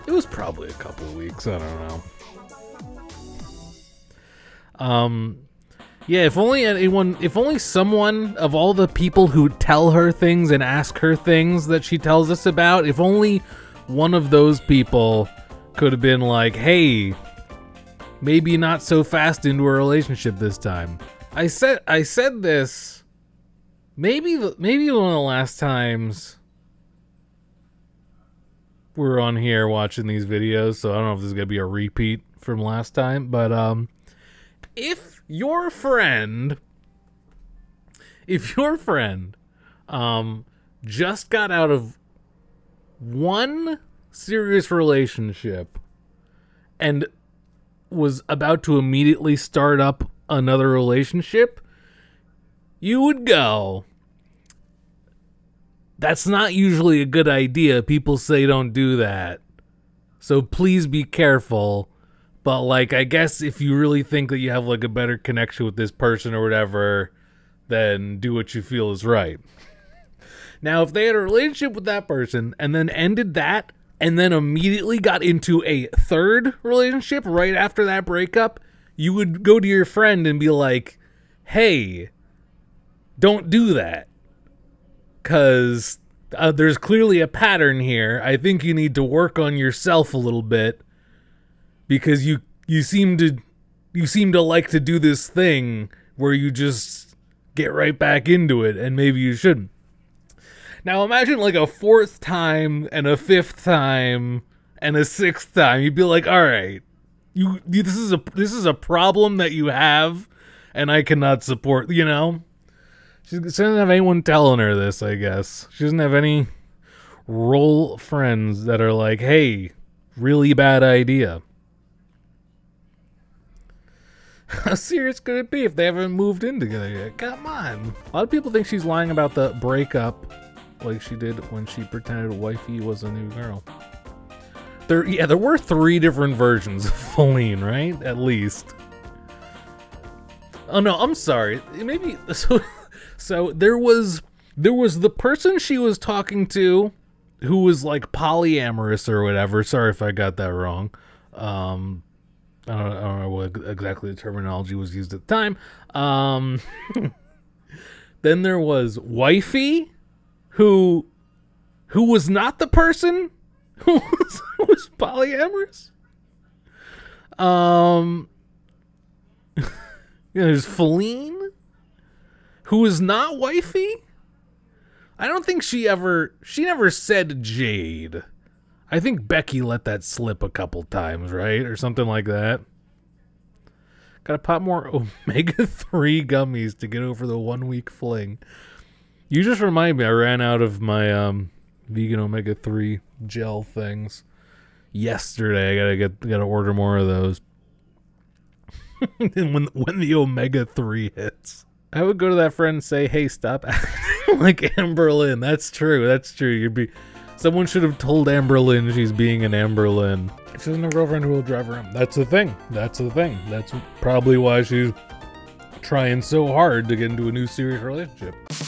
It was probably a couple weeks. I don't know. Yeah, if only anyone, if only someone of all the people who tell her things and ask her things that she tells us about, if only one of those people could have been like, hey, maybe not so fast into a relationship this time. I said this maybe one of the last times we were on here watching these videos, so I don't know if this is gonna be a repeat from last time, but if your friend, just got out of one serious relationship and was about to immediately start up another relationship, you would go, that's not usually a good idea. People say don't do that. So please be careful. But, like, I guess if you really think that you have, like, a better connection with this person or whatever, then do what you feel is right. Now, if they had a relationship with that person and then ended that and then immediately got into a third relationship right after that breakup, you would go to your friend and be like, hey, don't do that. 'Cause there's clearly a pattern here. I think you need to work on yourself a little bit. Because you seem to like to do this thing where you just get right back into it, and maybe you shouldn't. Now imagine like a fourth time and a fifth time and a sixth time. You'd be like, all right, this is a problem that you have, and I cannot support. You know, she doesn't have anyone telling her this. I guess she doesn't have any role friends that are like, hey, really bad idea. How serious could it be if they haven't moved in together yet? Come on. A lot of people think she's lying about the breakup like she did when she pretended wifey was a new girl. There were three different versions of Feline, right? At least. Oh no, I'm sorry. Maybe so there was the person she was talking to who was like polyamorous or whatever. Sorry if I got that wrong. I don't know what exactly the terminology was used at the time. Then there was wifey, who was not the person who was polyamorous. Yeah, there's Feline, who was not wifey. I don't think she never said Jade. I think Becky let that slip a couple times, right? Or something like that. Gotta pop more omega-3 gummies to get over the one-week fling. You just remind me, I ran out of my vegan omega-3 gel things yesterday. I gotta order more of those. And when the omega-3 hits, I would go to that friend and say, hey, stop acting like Amber Lynn. That's true, that's true. Someone should have told Amber Lynn she's being an Amber Lynn. She doesn't have a girlfriend who will drive her home. That's the thing. That's the thing. That's probably why she's trying so hard to get into a new serious relationship.